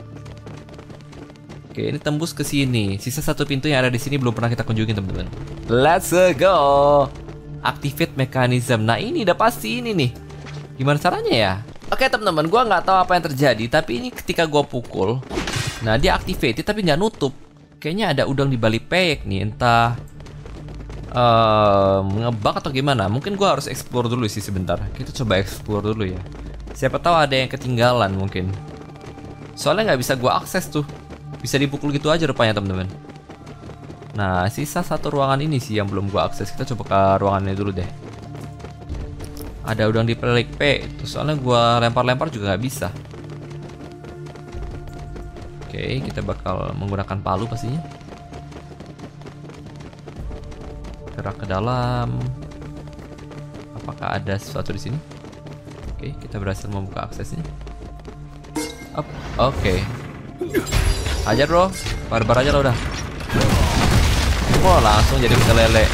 Oke, ini tembus ke sini. Sisa satu pintu yang ada di sini belum pernah kita kunjungin, teman-teman. Let's go. Activate mechanism. Nah, ini udah pasti ini nih. Gimana caranya ya? Oke, teman-teman, gua nggak tahu apa yang terjadi, tapi ini ketika gua pukul, nah dia activate tapi nggak nutup. Kayaknya ada udang di balik peyek nih, entah uh, ngebug atau gimana. Mungkin gua harus explore dulu sih sebentar. Kita coba explore dulu ya. Siapa tahu ada yang ketinggalan mungkin. Soalnya nggak bisa gua akses tuh. Bisa dipukul gitu aja rupanya, teman-teman. Nah, sisa satu ruangan ini sih yang belum gua akses. Kita coba ke ruangannya dulu deh. Ada udang di pelik P. Terus soalnya gua lempar-lempar juga nggak bisa. Oke, kita bakal menggunakan palu pastinya. Gerak ke dalam. Apakah ada sesuatu di sini? Oke, kita berhasil membuka aksesnya. Up. Oke. Ajar bro, barbar aja lo udah. Wah, langsung jadi pecel lele.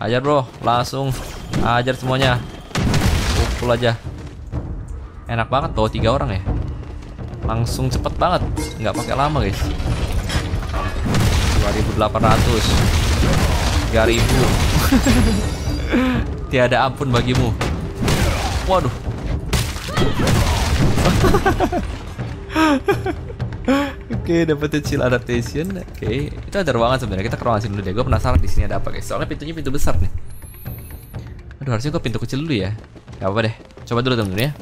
Ajar bro, langsung ajar semuanya. Pukul aja. Enak banget bawa tiga orang ya. Langsung cepet banget, nggak pakai lama guys. dua ribu delapan ratus, tiga ribu. Tiada ampun bagimu. Waduh. Oke, okay, dapetin chill adaptation. Oke, okay. Itu ada ruangan sebenarnya. Kita ke ruangan sini dulu deh. Gue penasaran di sini ada apa guys. Soalnya pintunya pintu besar nih. Aduh, harusnya gue pintu kecil dulu ya. Gak apa-apa deh. Coba dulu temen-temen ya.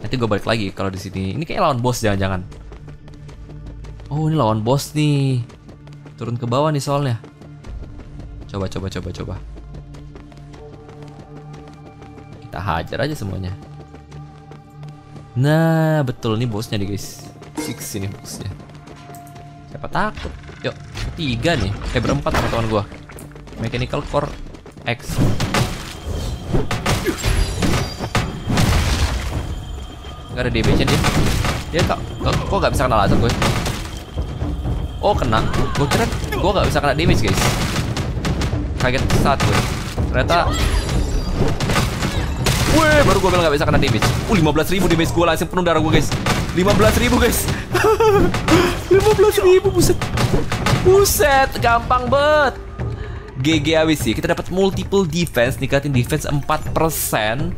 Nanti gue balik lagi kalau di sini. Ini kayak lawan bos jangan-jangan. Oh, ini lawan bos nih. Turun ke bawah nih soalnya. Coba, coba, coba, coba. Kita hajar aja semuanya. Nah, betul nih bosnya nih guys. Fix ini bosnya. Siapa takut? Yuk, tiga nih. Eh, berempat sama teman gua. Mechanical Core X. Gak ada damage-nya dia. Dia tak, kok gak bisa kena laser gue? Oh, kena. Gue kira gue gak bisa kena damage guys. Kaget saat gue. Ternyata. Weh, baru gue bilang gak bisa kena damage. Uh, lima belas ribu damage gue langsung penuh darah gue guys. lima belas ribu guys. lima belas ribu, buset. Buset, gampang banget. G G abis sih. Kita dapat multiple defense, ningkatin defense empat persen.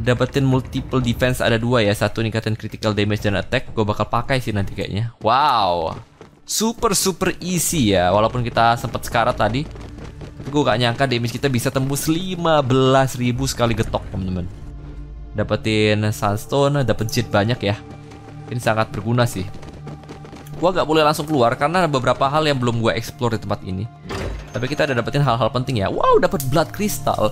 Dapetin multiple defense ada dua ya. Satu ningkatin critical damage dan attack. Gue bakal pakai sih nanti kayaknya. Wow. Super super easy ya. Walaupun kita sempat sekarat tadi. Gue gak nyangka damage kita bisa tembus lima belas ribu sekali getok temen-temen. Dapetin sunstone, dapet jet banyak ya. Ini sangat berguna sih. Gue gak boleh langsung keluar karena ada beberapa hal yang belum gue explore di tempat ini. Tapi kita ada dapetin hal-hal penting ya. Wow, dapet blood crystal.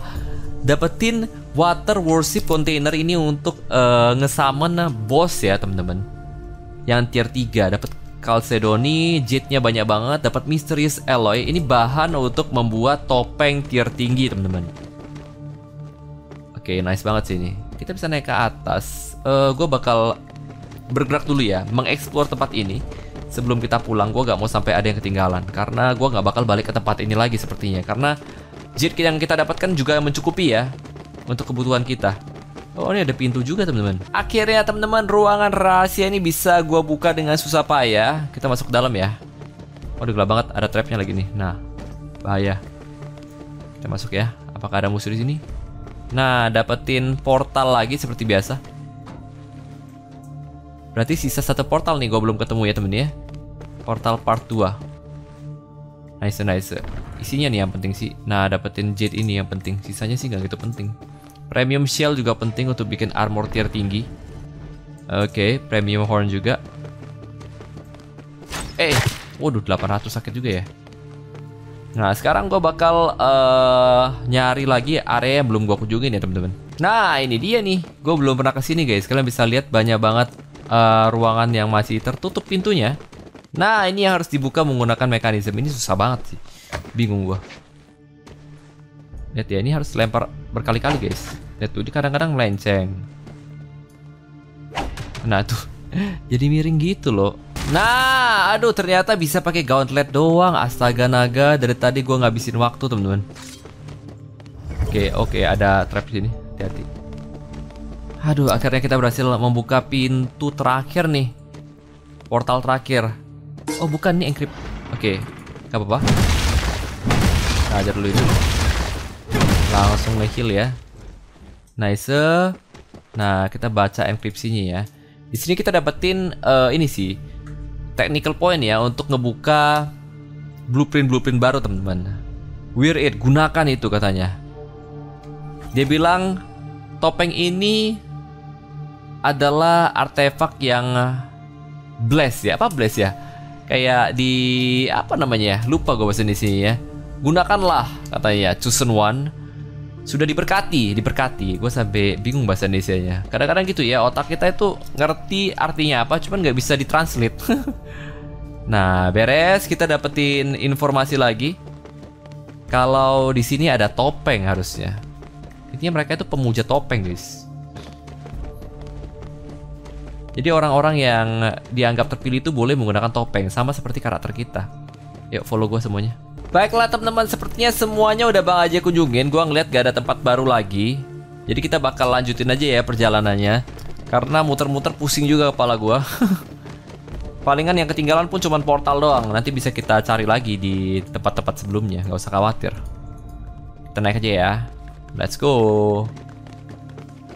Dapetin water worship container ini untuk uh, ngesummon boss ya temen-temen. Yang tier tiga dapet Calcedoni, jetnya banyak banget, dapat Mysterious Alloy. Ini bahan untuk membuat topeng tier tinggi, teman-teman. Oke, okay, nice banget sih ini. Kita bisa naik ke atas. Uh, gue bakal bergerak dulu ya, mengeksplor tempat ini. Sebelum kita pulang, gue gak mau sampai ada yang ketinggalan. Karena gue gak bakal balik ke tempat ini lagi sepertinya. Karena jet yang kita dapatkan juga mencukupi ya, untuk kebutuhan kita. Oh, ini ada pintu juga teman-teman. Akhirnya teman-teman, ruangan rahasia ini bisa gua buka dengan susah payah. Kita masuk ke dalam ya. Waduh, gelap banget, ada trapnya lagi nih. Nah, bahaya. Kita masuk ya. Apakah ada musuh di sini? Nah, dapetin portal lagi seperti biasa. Berarti sisa satu portal nih, gua belum ketemu ya temen ya. Portal part dua. Nice, nice. Isinya nih yang penting sih. Nah, dapetin jet ini yang penting. Sisanya sih nggak gitu penting. Premium shell juga penting untuk bikin armor tier tinggi. Oke, okay, premium horn juga. Eh, waduh, delapan ratus sakit juga ya. Nah, sekarang gue bakal uh, nyari lagi area yang belum gue kunjungin ya teman-teman. Nah, ini dia nih. Gue belum pernah kesini guys. Kalian bisa lihat banyak banget uh, ruangan yang masih tertutup pintunya. Nah, ini yang harus dibuka menggunakan mekanisme ini susah banget sih. Bingung gue. Lihat ya, ini harus lempar berkali-kali guys. Lihat tuh, dia kadang-kadang melenceng. Nah tuh, jadi miring gitu loh. Nah, aduh, ternyata bisa pakai gauntlet doang. Astaga naga, dari tadi gue ngabisin waktu teman-teman. Oke, oke, ada trap sini, hati-hati. Aduh, akhirnya kita berhasil membuka pintu terakhir nih. Portal terakhir. Oh bukan, nih encrypt. Oke, gak apa-apa. Kita ajar dulu itu. Langsung nge-heal ya. Nice. Nah, kita baca enkripsinya ya. Di sini kita dapetin uh, ini sih, technical point ya, untuk ngebuka blueprint-blueprint baru teman-teman. Wear it, gunakan itu katanya. Dia bilang topeng ini adalah artefak yang bless ya. Apa bless ya? Kayak di apa namanya? Lupa gue bahasa Indonesia ya. Gunakanlah katanya, chosen one. Sudah diberkati, diberkati. Gue sampai bingung bahasa Indonesia-nya. Kadang-kadang gitu ya, otak kita itu ngerti artinya apa, cuman nggak bisa ditranslate. Nah, beres. Kita dapetin informasi lagi. Kalau di sini ada topeng harusnya. Intinya mereka itu pemuja topeng, guys. Jadi orang-orang yang dianggap terpilih itu boleh menggunakan topeng, sama seperti karakter kita. Yuk, follow gue semuanya. Baiklah teman-teman, sepertinya semuanya udah Bang Aji kunjungin. Gua ngeliat gak ada tempat baru lagi. Jadi kita bakal lanjutin aja ya perjalanannya. Karena muter-muter pusing juga kepala gua. Palingan yang ketinggalan pun cuman portal doang. Nanti bisa kita cari lagi di tempat-tempat sebelumnya. Gak usah khawatir. Kita naik aja ya. Let's go.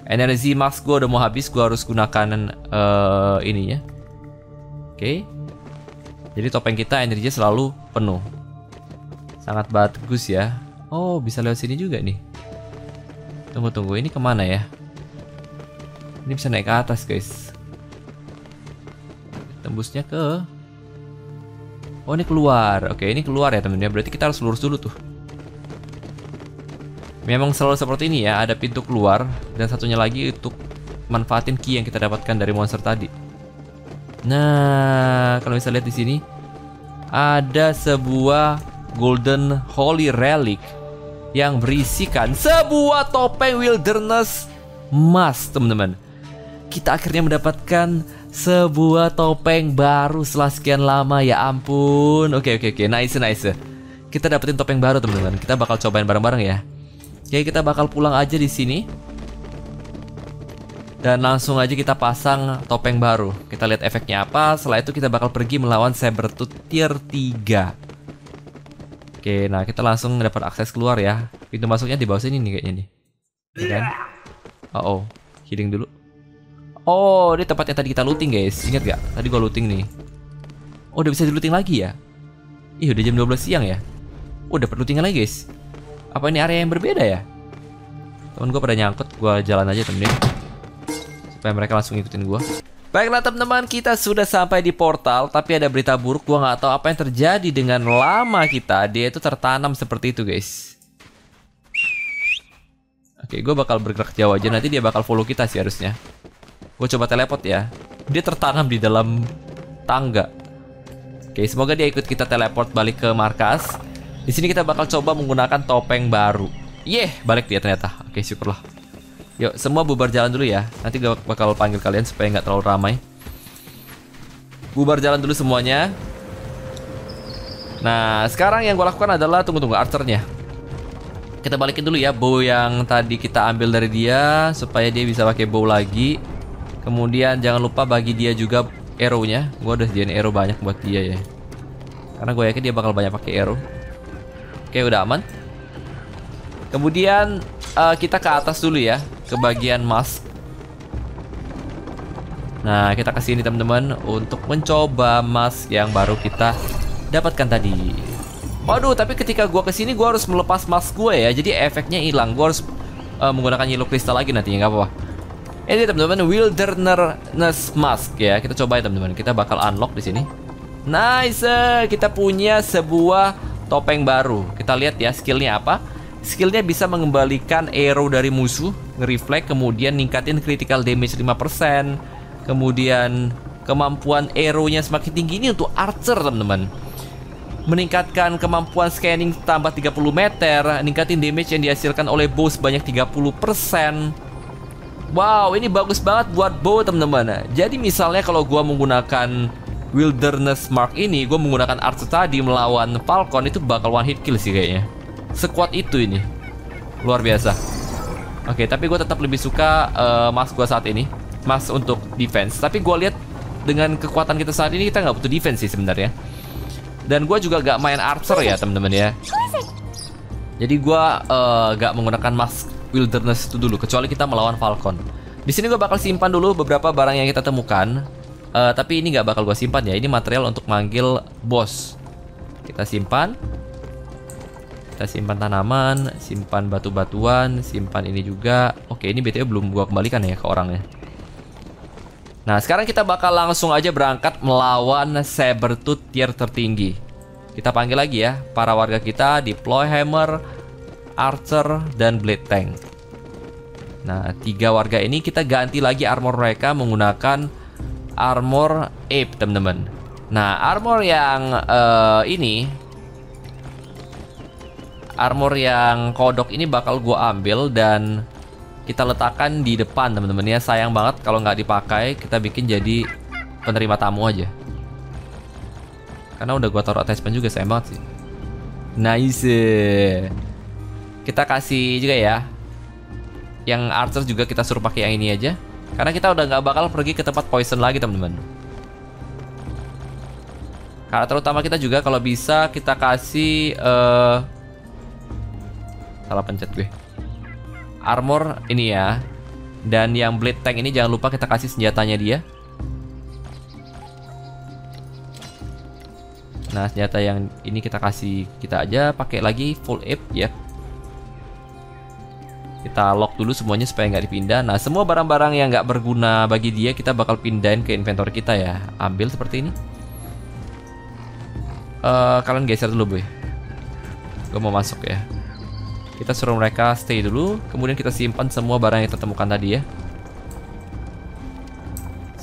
Energi max gua udah mau habis. Gua harus gunakan uh, ininya. Oke okay. Jadi topeng kita energinya selalu penuh. Sangat bagus ya. Oh, bisa lewat sini juga nih. Tunggu-tunggu, ini kemana ya? Ini bisa naik ke atas guys. Tembusnya ke... Oh, ini keluar. Oke, ini keluar ya temen-temen. Berarti kita harus lurus dulu tuh. Memang selalu seperti ini ya. Ada pintu keluar. Dan satunya lagi untuk manfaatin ki yang kita dapatkan dari monster tadi. Nah, kalau bisa lihat di sini ada sebuah Golden Holy Relic yang berisikan sebuah topeng Wilderness Mask, teman-teman. Kita akhirnya mendapatkan sebuah topeng baru setelah sekian lama, ya ampun. Oke, oke, oke. Nice, nice. Kita dapetin topeng baru, teman-teman. Kita bakal cobain bareng-bareng ya. Jadi kita bakal pulang aja di sini. Dan langsung aja kita pasang topeng baru. Kita lihat efeknya apa. Setelah itu kita bakal pergi melawan Sabertooth tier tiga. Oke, nah kita langsung dapat akses keluar ya. Pintu masuknya di bawah sini nih kayaknya nih. Ini kan? Oh, oh. Healing dulu. Oh, ini tempat yang tadi kita looting guys. Ingat gak? Tadi gua looting nih. Oh, udah bisa di looting lagi ya? Ih, udah jam dua belas siang ya? Oh, dapat lootingan lagi guys. Apa ini area yang berbeda ya? Temen gua pada nyangkut. Gua jalan aja temenin supaya mereka langsung ngikutin gue. Baiklah teman-teman, kita sudah sampai di portal. Tapi ada berita buruk, gue gak tahu apa yang terjadi dengan lama kita. Dia itu tertanam seperti itu guys. Oke, gue bakal bergerak jauh aja. Nanti dia bakal follow kita sih harusnya. Gue coba teleport ya. Dia tertanam di dalam tangga. Oke, semoga dia ikut kita teleport balik ke markas. Di sini kita bakal coba menggunakan topeng baru. Yeh, balik dia ternyata. Oke, syukurlah. Yuk, semua bubar jalan dulu ya. Nanti gue bakal panggil kalian supaya nggak terlalu ramai. Bubar jalan dulu semuanya. Nah, sekarang yang gue lakukan adalah tunggu-tunggu archernya. Kita balikin dulu ya bow yang tadi kita ambil dari dia supaya dia bisa pakai bow lagi. Kemudian jangan lupa bagi dia juga arrow-nya. Gue udah jadiin arrow banyak buat dia ya. Karena gue yakin dia bakal banyak pakai arrow. Oke, udah aman. Kemudian uh, kita ke atas dulu ya, ke bagian mask. Nah, kita kesini teman-teman untuk mencoba mask yang baru kita dapatkan tadi. Waduh, tapi ketika gua kesini gua harus melepas mask gue ya, jadi efeknya hilang. Gua harus uh, menggunakan yellow crystal lagi nantinya, nggak apa-apa. Ini teman-teman Wilderness Mask ya, kita coba ya teman-teman. Kita bakal unlock di sini. Nice, kita punya sebuah topeng baru. Kita lihat ya skillnya apa. Skillnya bisa mengembalikan arrow dari musuh, nge-reflect, kemudian ningkatin critical damage lima persen. Kemudian kemampuan arrow-nya semakin tinggi, ini untuk archer teman-teman. Meningkatkan kemampuan scanning tambah tiga puluh meter, ningkatin damage yang dihasilkan oleh bow sebanyak tiga puluh persen. Wow, ini bagus banget buat bow teman-teman. Jadi misalnya kalau gua menggunakan Wilderness Mark ini, gua menggunakan archer tadi melawan Falcon, itu bakal one hit kill sih kayaknya. Sekuat itu ini. Luar biasa. Oke, tapi gue tetap lebih suka uh, mask gue saat ini. Mask untuk defense. Tapi gue lihat dengan kekuatan kita saat ini, kita nggak butuh defense sih sebenarnya. Dan gue juga gak main archer ya teman-teman ya. Jadi gue uh, gak menggunakan mask Wilderness itu dulu, kecuali kita melawan Falcon. Di sini gue bakal simpan dulu beberapa barang yang kita temukan. uh, Tapi ini gak bakal gue simpan ya. Ini material untuk manggil boss. Kita simpan. Kita simpan tanaman, simpan batu-batuan, simpan ini juga. Oke, ini B T W belum gua kembalikan ya ke orangnya. Nah, sekarang kita bakal langsung aja berangkat melawan Sabertooth tier tertinggi. Kita panggil lagi ya para warga kita, deploy hammer, archer, dan blade tank. Nah, tiga warga ini kita ganti lagi armor mereka menggunakan armor ape, teman-teman. Nah, armor yang uh, ini armor yang kodok ini bakal gue ambil dan kita letakkan di depan teman-teman ya. Sayang banget kalau nggak dipakai, kita bikin jadi penerima tamu aja. Karena udah gue taruh attachment juga, sayang banget sih. Nice. Kita kasih juga ya. Yang archer juga kita suruh pakai yang ini aja. Karena kita udah nggak bakal pergi ke tempat poison lagi teman-teman. Karakter utama kita juga kalau bisa kita kasih uh, salah pencet gue. Armor ini ya. Dan yang blade tank ini jangan lupa kita kasih senjatanya dia. Nah, senjata yang ini kita kasih kita aja, pakai lagi full ape ya. Kita lock dulu semuanya supaya nggak dipindah. Nah, semua barang-barang yang nggak berguna bagi dia kita bakal pindahin ke inventory kita ya. Ambil seperti ini. Uh, kalian geser dulu gue. Gue mau masuk ya. Kita suruh mereka stay dulu. Kemudian kita simpan semua barang yang kita temukan tadi ya.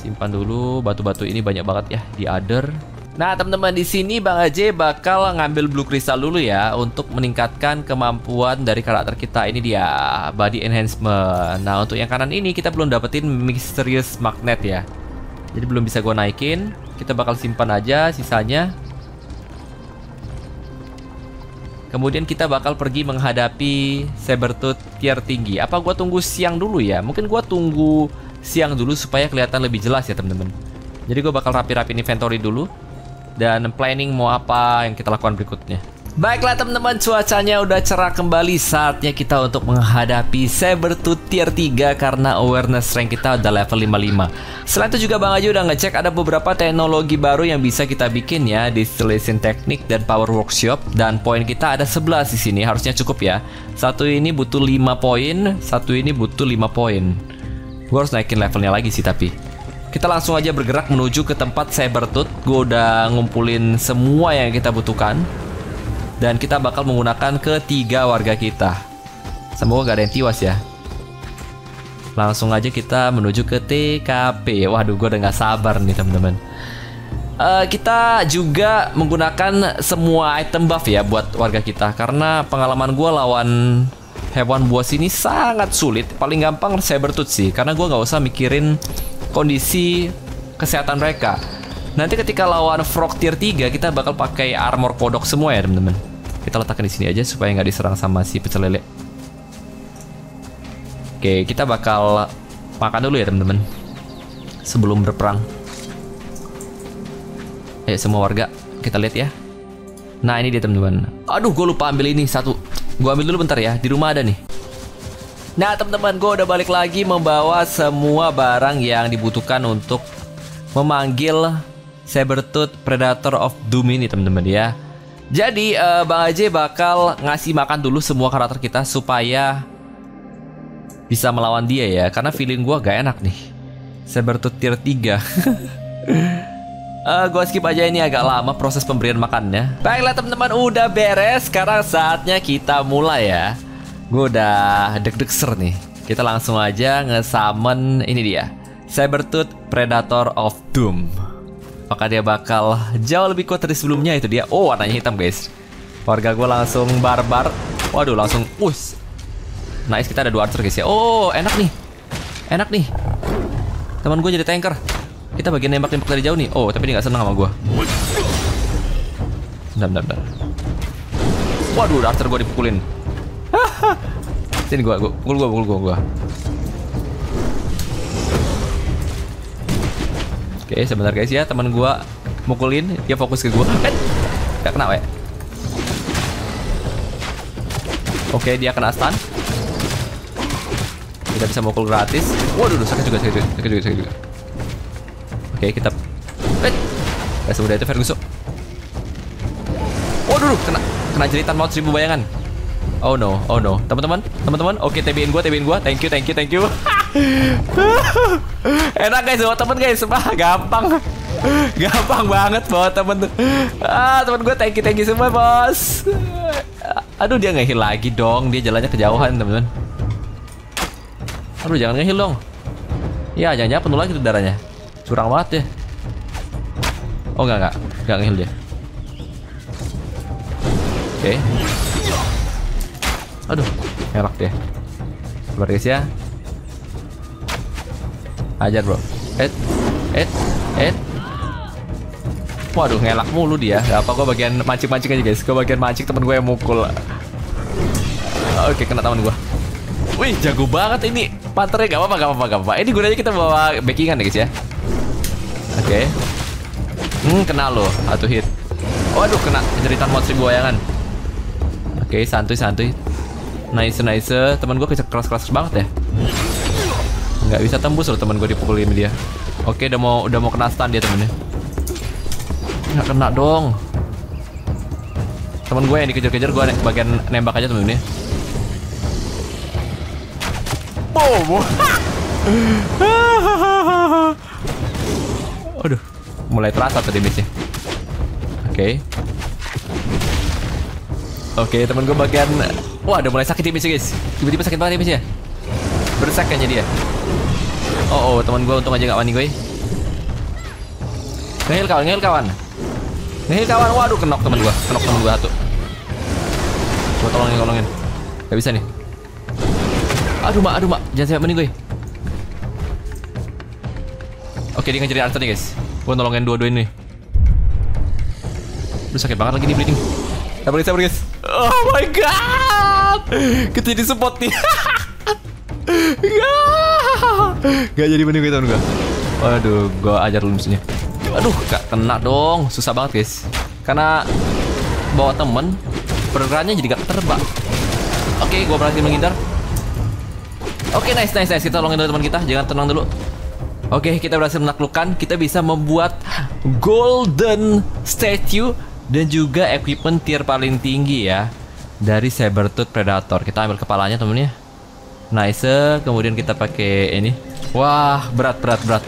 simpan dulu. Batu-batu ini banyak banget ya di other. Nah, teman-teman, di sini Bang Aji bakal ngambil blue crystal dulu ya untuk meningkatkan kemampuan dari karakter kita. Ini dia body enhancement. Nah, untuk yang kanan ini kita belum dapetin mysterious magnet ya. Jadi belum bisa gua naikin. Kita bakal simpan aja sisanya. Kemudian kita bakal pergi menghadapi Sabertooth tier tinggi. Apa gua tunggu siang dulu ya? Mungkin gua tunggu siang dulu supaya kelihatan lebih jelas ya, teman-teman. Jadi gua bakal rapi-rapiin inventory dulu dan planning mau apa yang kita lakukan berikutnya. Baiklah teman-teman, cuacanya udah cerah kembali. Saatnya kita untuk menghadapi Cybertooth tier tiga karena awareness rank kita udah level lima puluh lima. Selain itu juga Bang Aji udah ngecek ada beberapa teknologi baru yang bisa kita bikin ya, distillation teknik dan power workshop, dan poin kita ada sebelas di sini, harusnya cukup ya. Satu ini butuh lima poin, satu ini butuh lima poin. Gua harus naikin levelnya lagi sih tapi. Kita langsung aja bergerak menuju ke tempat Cybertooth. Gue udah ngumpulin semua yang kita butuhkan. Dan kita bakal menggunakan ketiga warga kita. Semoga gak ada yang tiwas ya. Langsung aja kita menuju ke T K P. Waduh, gue udah gak sabar nih teman-teman. Uh, kita juga menggunakan semua item buff ya buat warga kita. Karena pengalaman gue lawan hewan buas ini sangat sulit. Paling gampang Cybertooth sih. Karena gue gak usah mikirin kondisi kesehatan mereka. Nanti ketika lawan Frog tier tiga kita bakal pakai armor kodok semua ya teman-teman. Kita letakkan di sini aja supaya nggak diserang sama si pecel lele. Oke, kita bakal makan dulu ya teman-teman sebelum berperang. Ayo semua warga, kita lihat ya. Nah ini dia teman-teman. Aduh, gue lupa ambil ini satu. Gue ambil dulu bentar ya, di rumah ada nih. Nah teman-teman, gue udah balik lagi membawa semua barang yang dibutuhkan untuk memanggil Sabertooth Predator of Doom ini teman-teman ya. Jadi uh, Bang Aji bakal ngasih makan dulu semua karakter kita supaya bisa melawan dia ya. Karena feeling gue gak enak nih Sabertooth tier tiga. Uh, gue skip aja, ini agak lama proses pemberian makannya. Baiklah teman-teman, udah beres. Sekarang saatnya kita mulai ya. Gue udah deg-deg ser nih. Kita langsung aja nge-summon. Ini dia Cybertooth Predator of Doom. Apakah dia bakal jauh lebih kuat dari sebelumnya? Itu dia. Oh, warnanya hitam guys. Warga gue langsung barbar. Waduh, langsung push. Nice, kita ada dua archer guys ya. Oh, enak nih. Enak nih. Teman gue jadi tanker. Kita bagian nembak-nembak dari jauh nih. Oh, tapi dia gak senang sama gue. Bentar, bentar, bentar. Waduh, archer gue dipukulin. Sini gua, gua, pukul gua, pukul gua, gua. Oke, sebentar guys ya, teman gua mukulin, dia fokus ke gua. Eh, gak kena we. Oke, dia kena stun. Kita bisa mukul gratis. Waduh, sakit juga, sakit juga, sakit juga, sakit juga. Oke, kita. Eh, ya, sudah itu Ferguson. Waduh, kena, kena jeritan maut seribu bayangan. Oh no, oh no. Teman-teman, teman-teman. Oke, T B-in gua, T B-in gua. Thank you, thank you, thank you. Enak guys bawa temen guys. Wah, gampang. Gampang banget bawa temen. Ah, temen gua thank you, thank you semua, Bos. Aduh, dia nge-heal lagi dong. Dia jalannya kejauhan, teman-teman. Aduh, jangan nge-heal dong. Ya, jangan-jangan penuh lagi tuh darahnya. Curang banget ya. Oh, enggak, enggak. Enggak nge-heal dia. Oke. Okay. Aduh, elak deh. Sabar guys ya. Ajar bro. Eh, eh, eh. Waduh, ngelak mulu dia. Gak apa, gue bagian mancing-mancing aja guys. Gue bagian mancing, temen gue yang mukul. Oke, kena temen gue. Wih, jago banget ini. Panternya gak apa-apa, gak apa-apa, gak apa. Ini gunanya kita bawa backingan guys ya. Oke. Hmm, kena lo. Satu hit. Waduh, kena jeritan monster buayangan. Oke, santuy-santuy. Nice, nice. Temen gue keras-keras banget ya. Nggak bisa tembus loh temen gue dipukulin dia. Oke, udah mau udah mau kena stun dia temennya. Nggak kena dong. Temen gue yang dikejar-kejar, gue bagian nembak aja temennya. Boom. Aduh, mulai terasa tadi damage-nya. Oke. Oke, temen gue bagian. Wah, udah mulai sakit damage guys. Tiba-tiba sakit banget damage-nya. Bersak kayaknya dia. Oh, oh, temen gue untung aja gak mani gue. Ngehil kawan, ngehil kawan. Ngehil kawan. Waduh, kenok teman gua. Kenok teman gua satu. Coba tolongin, tolongin. Gak bisa nih. Aduh mak, aduh mak. Jangan sampai meninggal. Oke, dia ngejarin Archer nih, guys. Gua nolongin dua-dua ini. Udah sakit banget lagi di bleeding. Sabar, sabar, guys. Oh my god. Kita jadi spot nih. Gak jadi meninggal teman gua. Waduh, gua ajar dulu musuhnya. Aduh, gak kena dong. Susah banget, guys. Karena bawa temen, pergerakannya jadi gak terbang. Oke, gua berhasil menghindar. Oke, nice, nice, nice. Kita tolongin dulu teman kita. Jangan tenang dulu. Oke, kita berhasil menaklukkan. Kita bisa membuat golden statue dan juga equipment tier paling tinggi ya, dari Sabertooth Predator. Kita ambil kepalanya, temennya. Nice. Kemudian kita pakai ini. Wah, berat, berat, berat.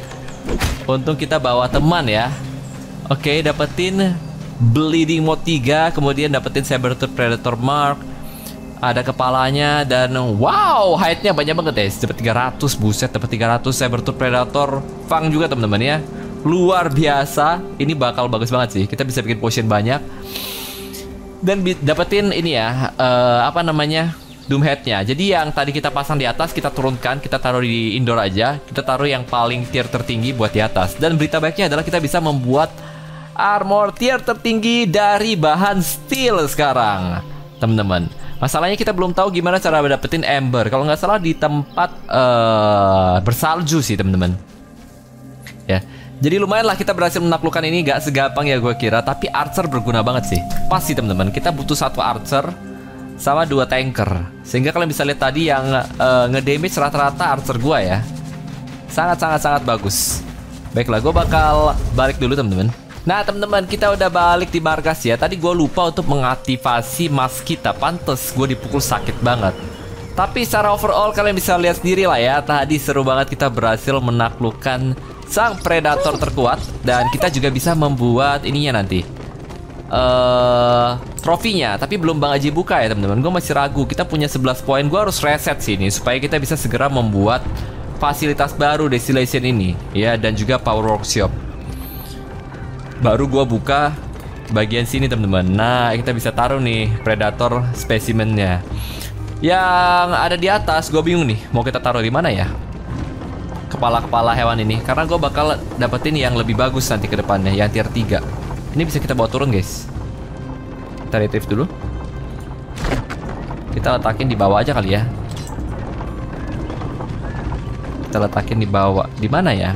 Untung kita bawa teman ya. Oke, dapetin bleeding mode tiga, kemudian dapetin Sabertooth Predator Mark. Ada kepalanya dan wow, heightnya banyak banget ya. Dapat tiga ratus, buset, dapat tiga ratus Sabertooth Predator Fang juga teman-teman ya. Luar biasa, ini bakal bagus banget sih. Kita bisa bikin potion banyak. Dan dapetin ini ya, uh, apa namanya? Doom headnya. Jadi yang tadi kita pasang di atas kita turunkan, kita taruh di indoor aja. Kita taruh yang paling tier tertinggi buat di atas. Dan berita baiknya adalah kita bisa membuat armor tier tertinggi dari bahan steel sekarang, teman-teman. Masalahnya kita belum tahu gimana cara dapetin ember. Kalau nggak salah di tempat uh, bersalju sih, teman-teman. Ya. Jadi lumayan lah kita berhasil menaklukkan ini, nggak segampang ya gue kira. Tapi Archer berguna banget sih. Pasti teman-teman, kita butuh satu Archer sama dua tanker, sehingga kalian bisa lihat tadi yang uh, ngedamage rata-rata Archer gua ya, sangat-sangat-sangat bagus. Baiklah, gua bakal balik dulu teman-teman. Nah teman-teman, kita udah balik di markas ya. Tadi gua lupa untuk mengaktifasi mask kita, pantes gua dipukul sakit banget. Tapi secara overall kalian bisa lihat sendiri lah ya, tadi seru banget kita berhasil menaklukkan sang predator terkuat. Dan kita juga bisa membuat ininya nanti, Uh, trofinya, tapi belum Bang Aji buka ya teman-teman. Gue masih ragu. Kita punya sebelas poin. Gue harus reset sini supaya kita bisa segera membuat fasilitas baru destination ini ya, dan juga power workshop. Baru gue buka bagian sini teman-teman. Nah, kita bisa taruh nih predator spesimennya. Yang ada di atas gue bingung nih, mau kita taruh di mana ya? Kepala-kepala hewan ini, karena gue bakal dapetin yang lebih bagus nanti ke depannya, yang tier tiga. Ini bisa kita bawa turun guys. Kita retrieve dulu. Kita letakin di bawah aja kali ya. Kita letakin di bawah. Di mana ya?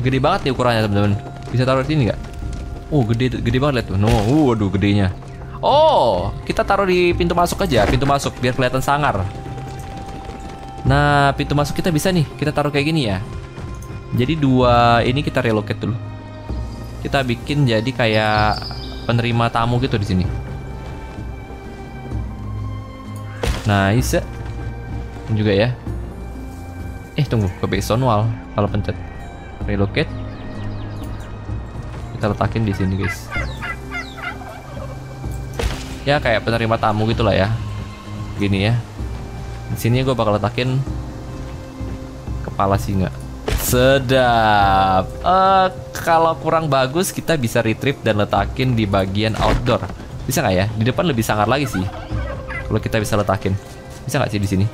Gede banget nih ukurannya teman-teman. Bisa taruh di sini nggak? Oh gede, gede banget lihat tuh. No, uh, aduh gedenya. Oh, kita taruh di pintu masuk aja. Pintu masuk biar kelihatan sangar. Nah, pintu masuk kita bisa nih. Kita taruh kayak gini ya. Jadi dua ini kita relocate dulu. Kita bikin jadi kayak penerima tamu gitu di sini. Nice. Dan juga ya. Eh tunggu, ke based on wall. Kalau pencet relocate, kita letakin di sini guys. Ya kayak penerima tamu gitulah ya. Gini ya. Di sini gue bakal letakin kepala singa. Sedap. Uh, kalau kurang bagus kita bisa retrieve dan letakin di bagian outdoor. Bisa nggak ya? Di depan lebih sangar lagi sih. Kalau kita bisa letakin, bisa nggak sih di sini?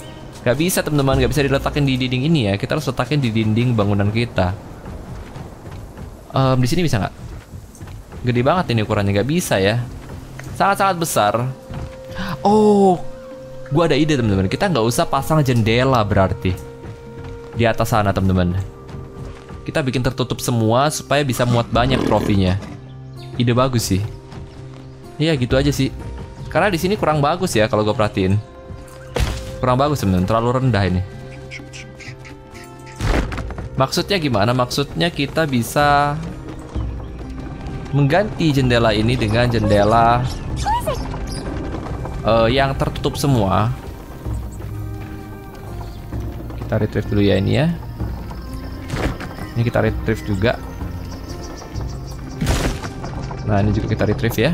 Gak bisa teman-teman, nggak bisa diletakin di dinding ini ya. Kita harus letakin di dinding bangunan kita. Um, di sini bisa nggak? Gede banget ini ukurannya, nggak bisa ya. Sangat-sangat besar. Oh, gua ada ide teman-teman. Kita nggak usah pasang jendela berarti di atas sana teman-teman. Kita bikin tertutup semua supaya bisa muat banyak trofinya. Ide bagus sih. Iya gitu aja sih. Karena di sini kurang bagus ya kalau gue perhatiin. Kurang bagus teman-teman, terlalu rendah ini. Maksudnya gimana? Maksudnya kita bisa mengganti jendela ini dengan jendela uh, yang tertutup semua. Kita retrieve dulu ya ini ya. Ini kita retrieve juga. Nah ini juga kita retrieve ya.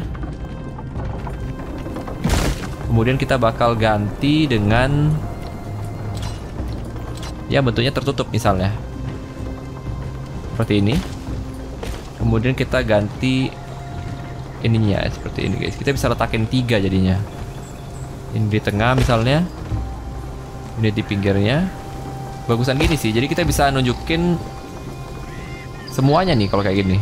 Kemudian kita bakal ganti dengan ya bentuknya tertutup misalnya. Seperti ini. Kemudian kita ganti ininya seperti ini guys. Kita bisa letakin tiga jadinya. Ini di tengah misalnya. Ini di pinggirnya. Bagusan gini sih. Jadi kita bisa nunjukin semuanya nih kalau kayak gini.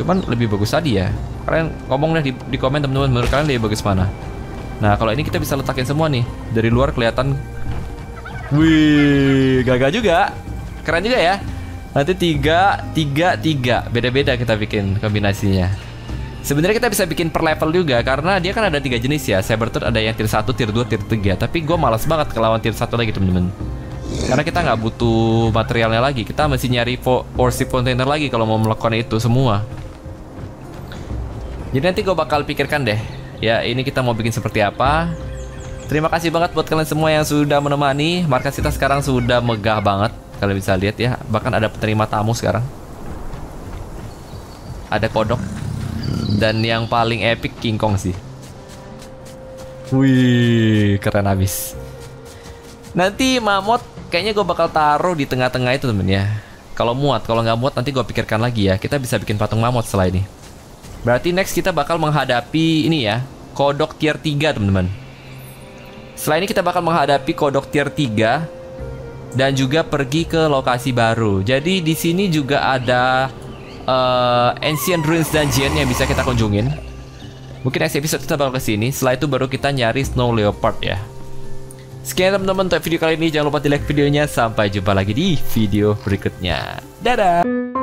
Cuman lebih bagus tadi ya. Kalian ngomong deh di, di komen teman-teman, menurut kalian lebih bagus mana? Nah kalau ini kita bisa letakin semua nih. Dari luar kelihatan. Wih, gagah juga. Keren juga ya. Nanti tiga, tiga, tiga. Beda-beda kita bikin kombinasinya. Sebenarnya kita bisa bikin per level juga, karena dia kan ada tiga jenis ya. Sabertooth ada yang tier satu, tier dua, tier tiga. Tapi gue malas banget ke lawan tier satu lagi temen-temen. Karena kita nggak butuh materialnya lagi. Kita mesti nyari worship container lagi kalau mau melakukan itu semua. Jadi nanti gue bakal pikirkan deh. Ya ini kita mau bikin seperti apa. Terima kasih banget buat kalian semua yang sudah menemani. Markas kita sekarang sudah megah banget. Kalian bisa lihat ya, bahkan ada penerima tamu sekarang. Ada kodok. Dan yang paling epic King Kong sih. Wih, keren abis. Nanti Mammoth kayaknya gue bakal taruh di tengah-tengah itu temen ya. Kalau muat, kalau nggak muat nanti gue pikirkan lagi ya. Kita bisa bikin patung Mammoth setelah ini. Berarti next kita bakal menghadapi ini ya, kodok tier tiga temen-temen. Setelah ini kita bakal menghadapi kodok tier tiga dan juga pergi ke lokasi baru. Jadi di sini juga ada uh, Ancient Ruins Dungeon yang bisa kita kunjungin. Mungkin next episode kita bakal ke sini. Setelah itu baru kita nyari Snow Leopard ya. Sekian teman-teman untuk video kali ini. Jangan lupa di like videonya. Sampai jumpa lagi di video berikutnya. Dadah.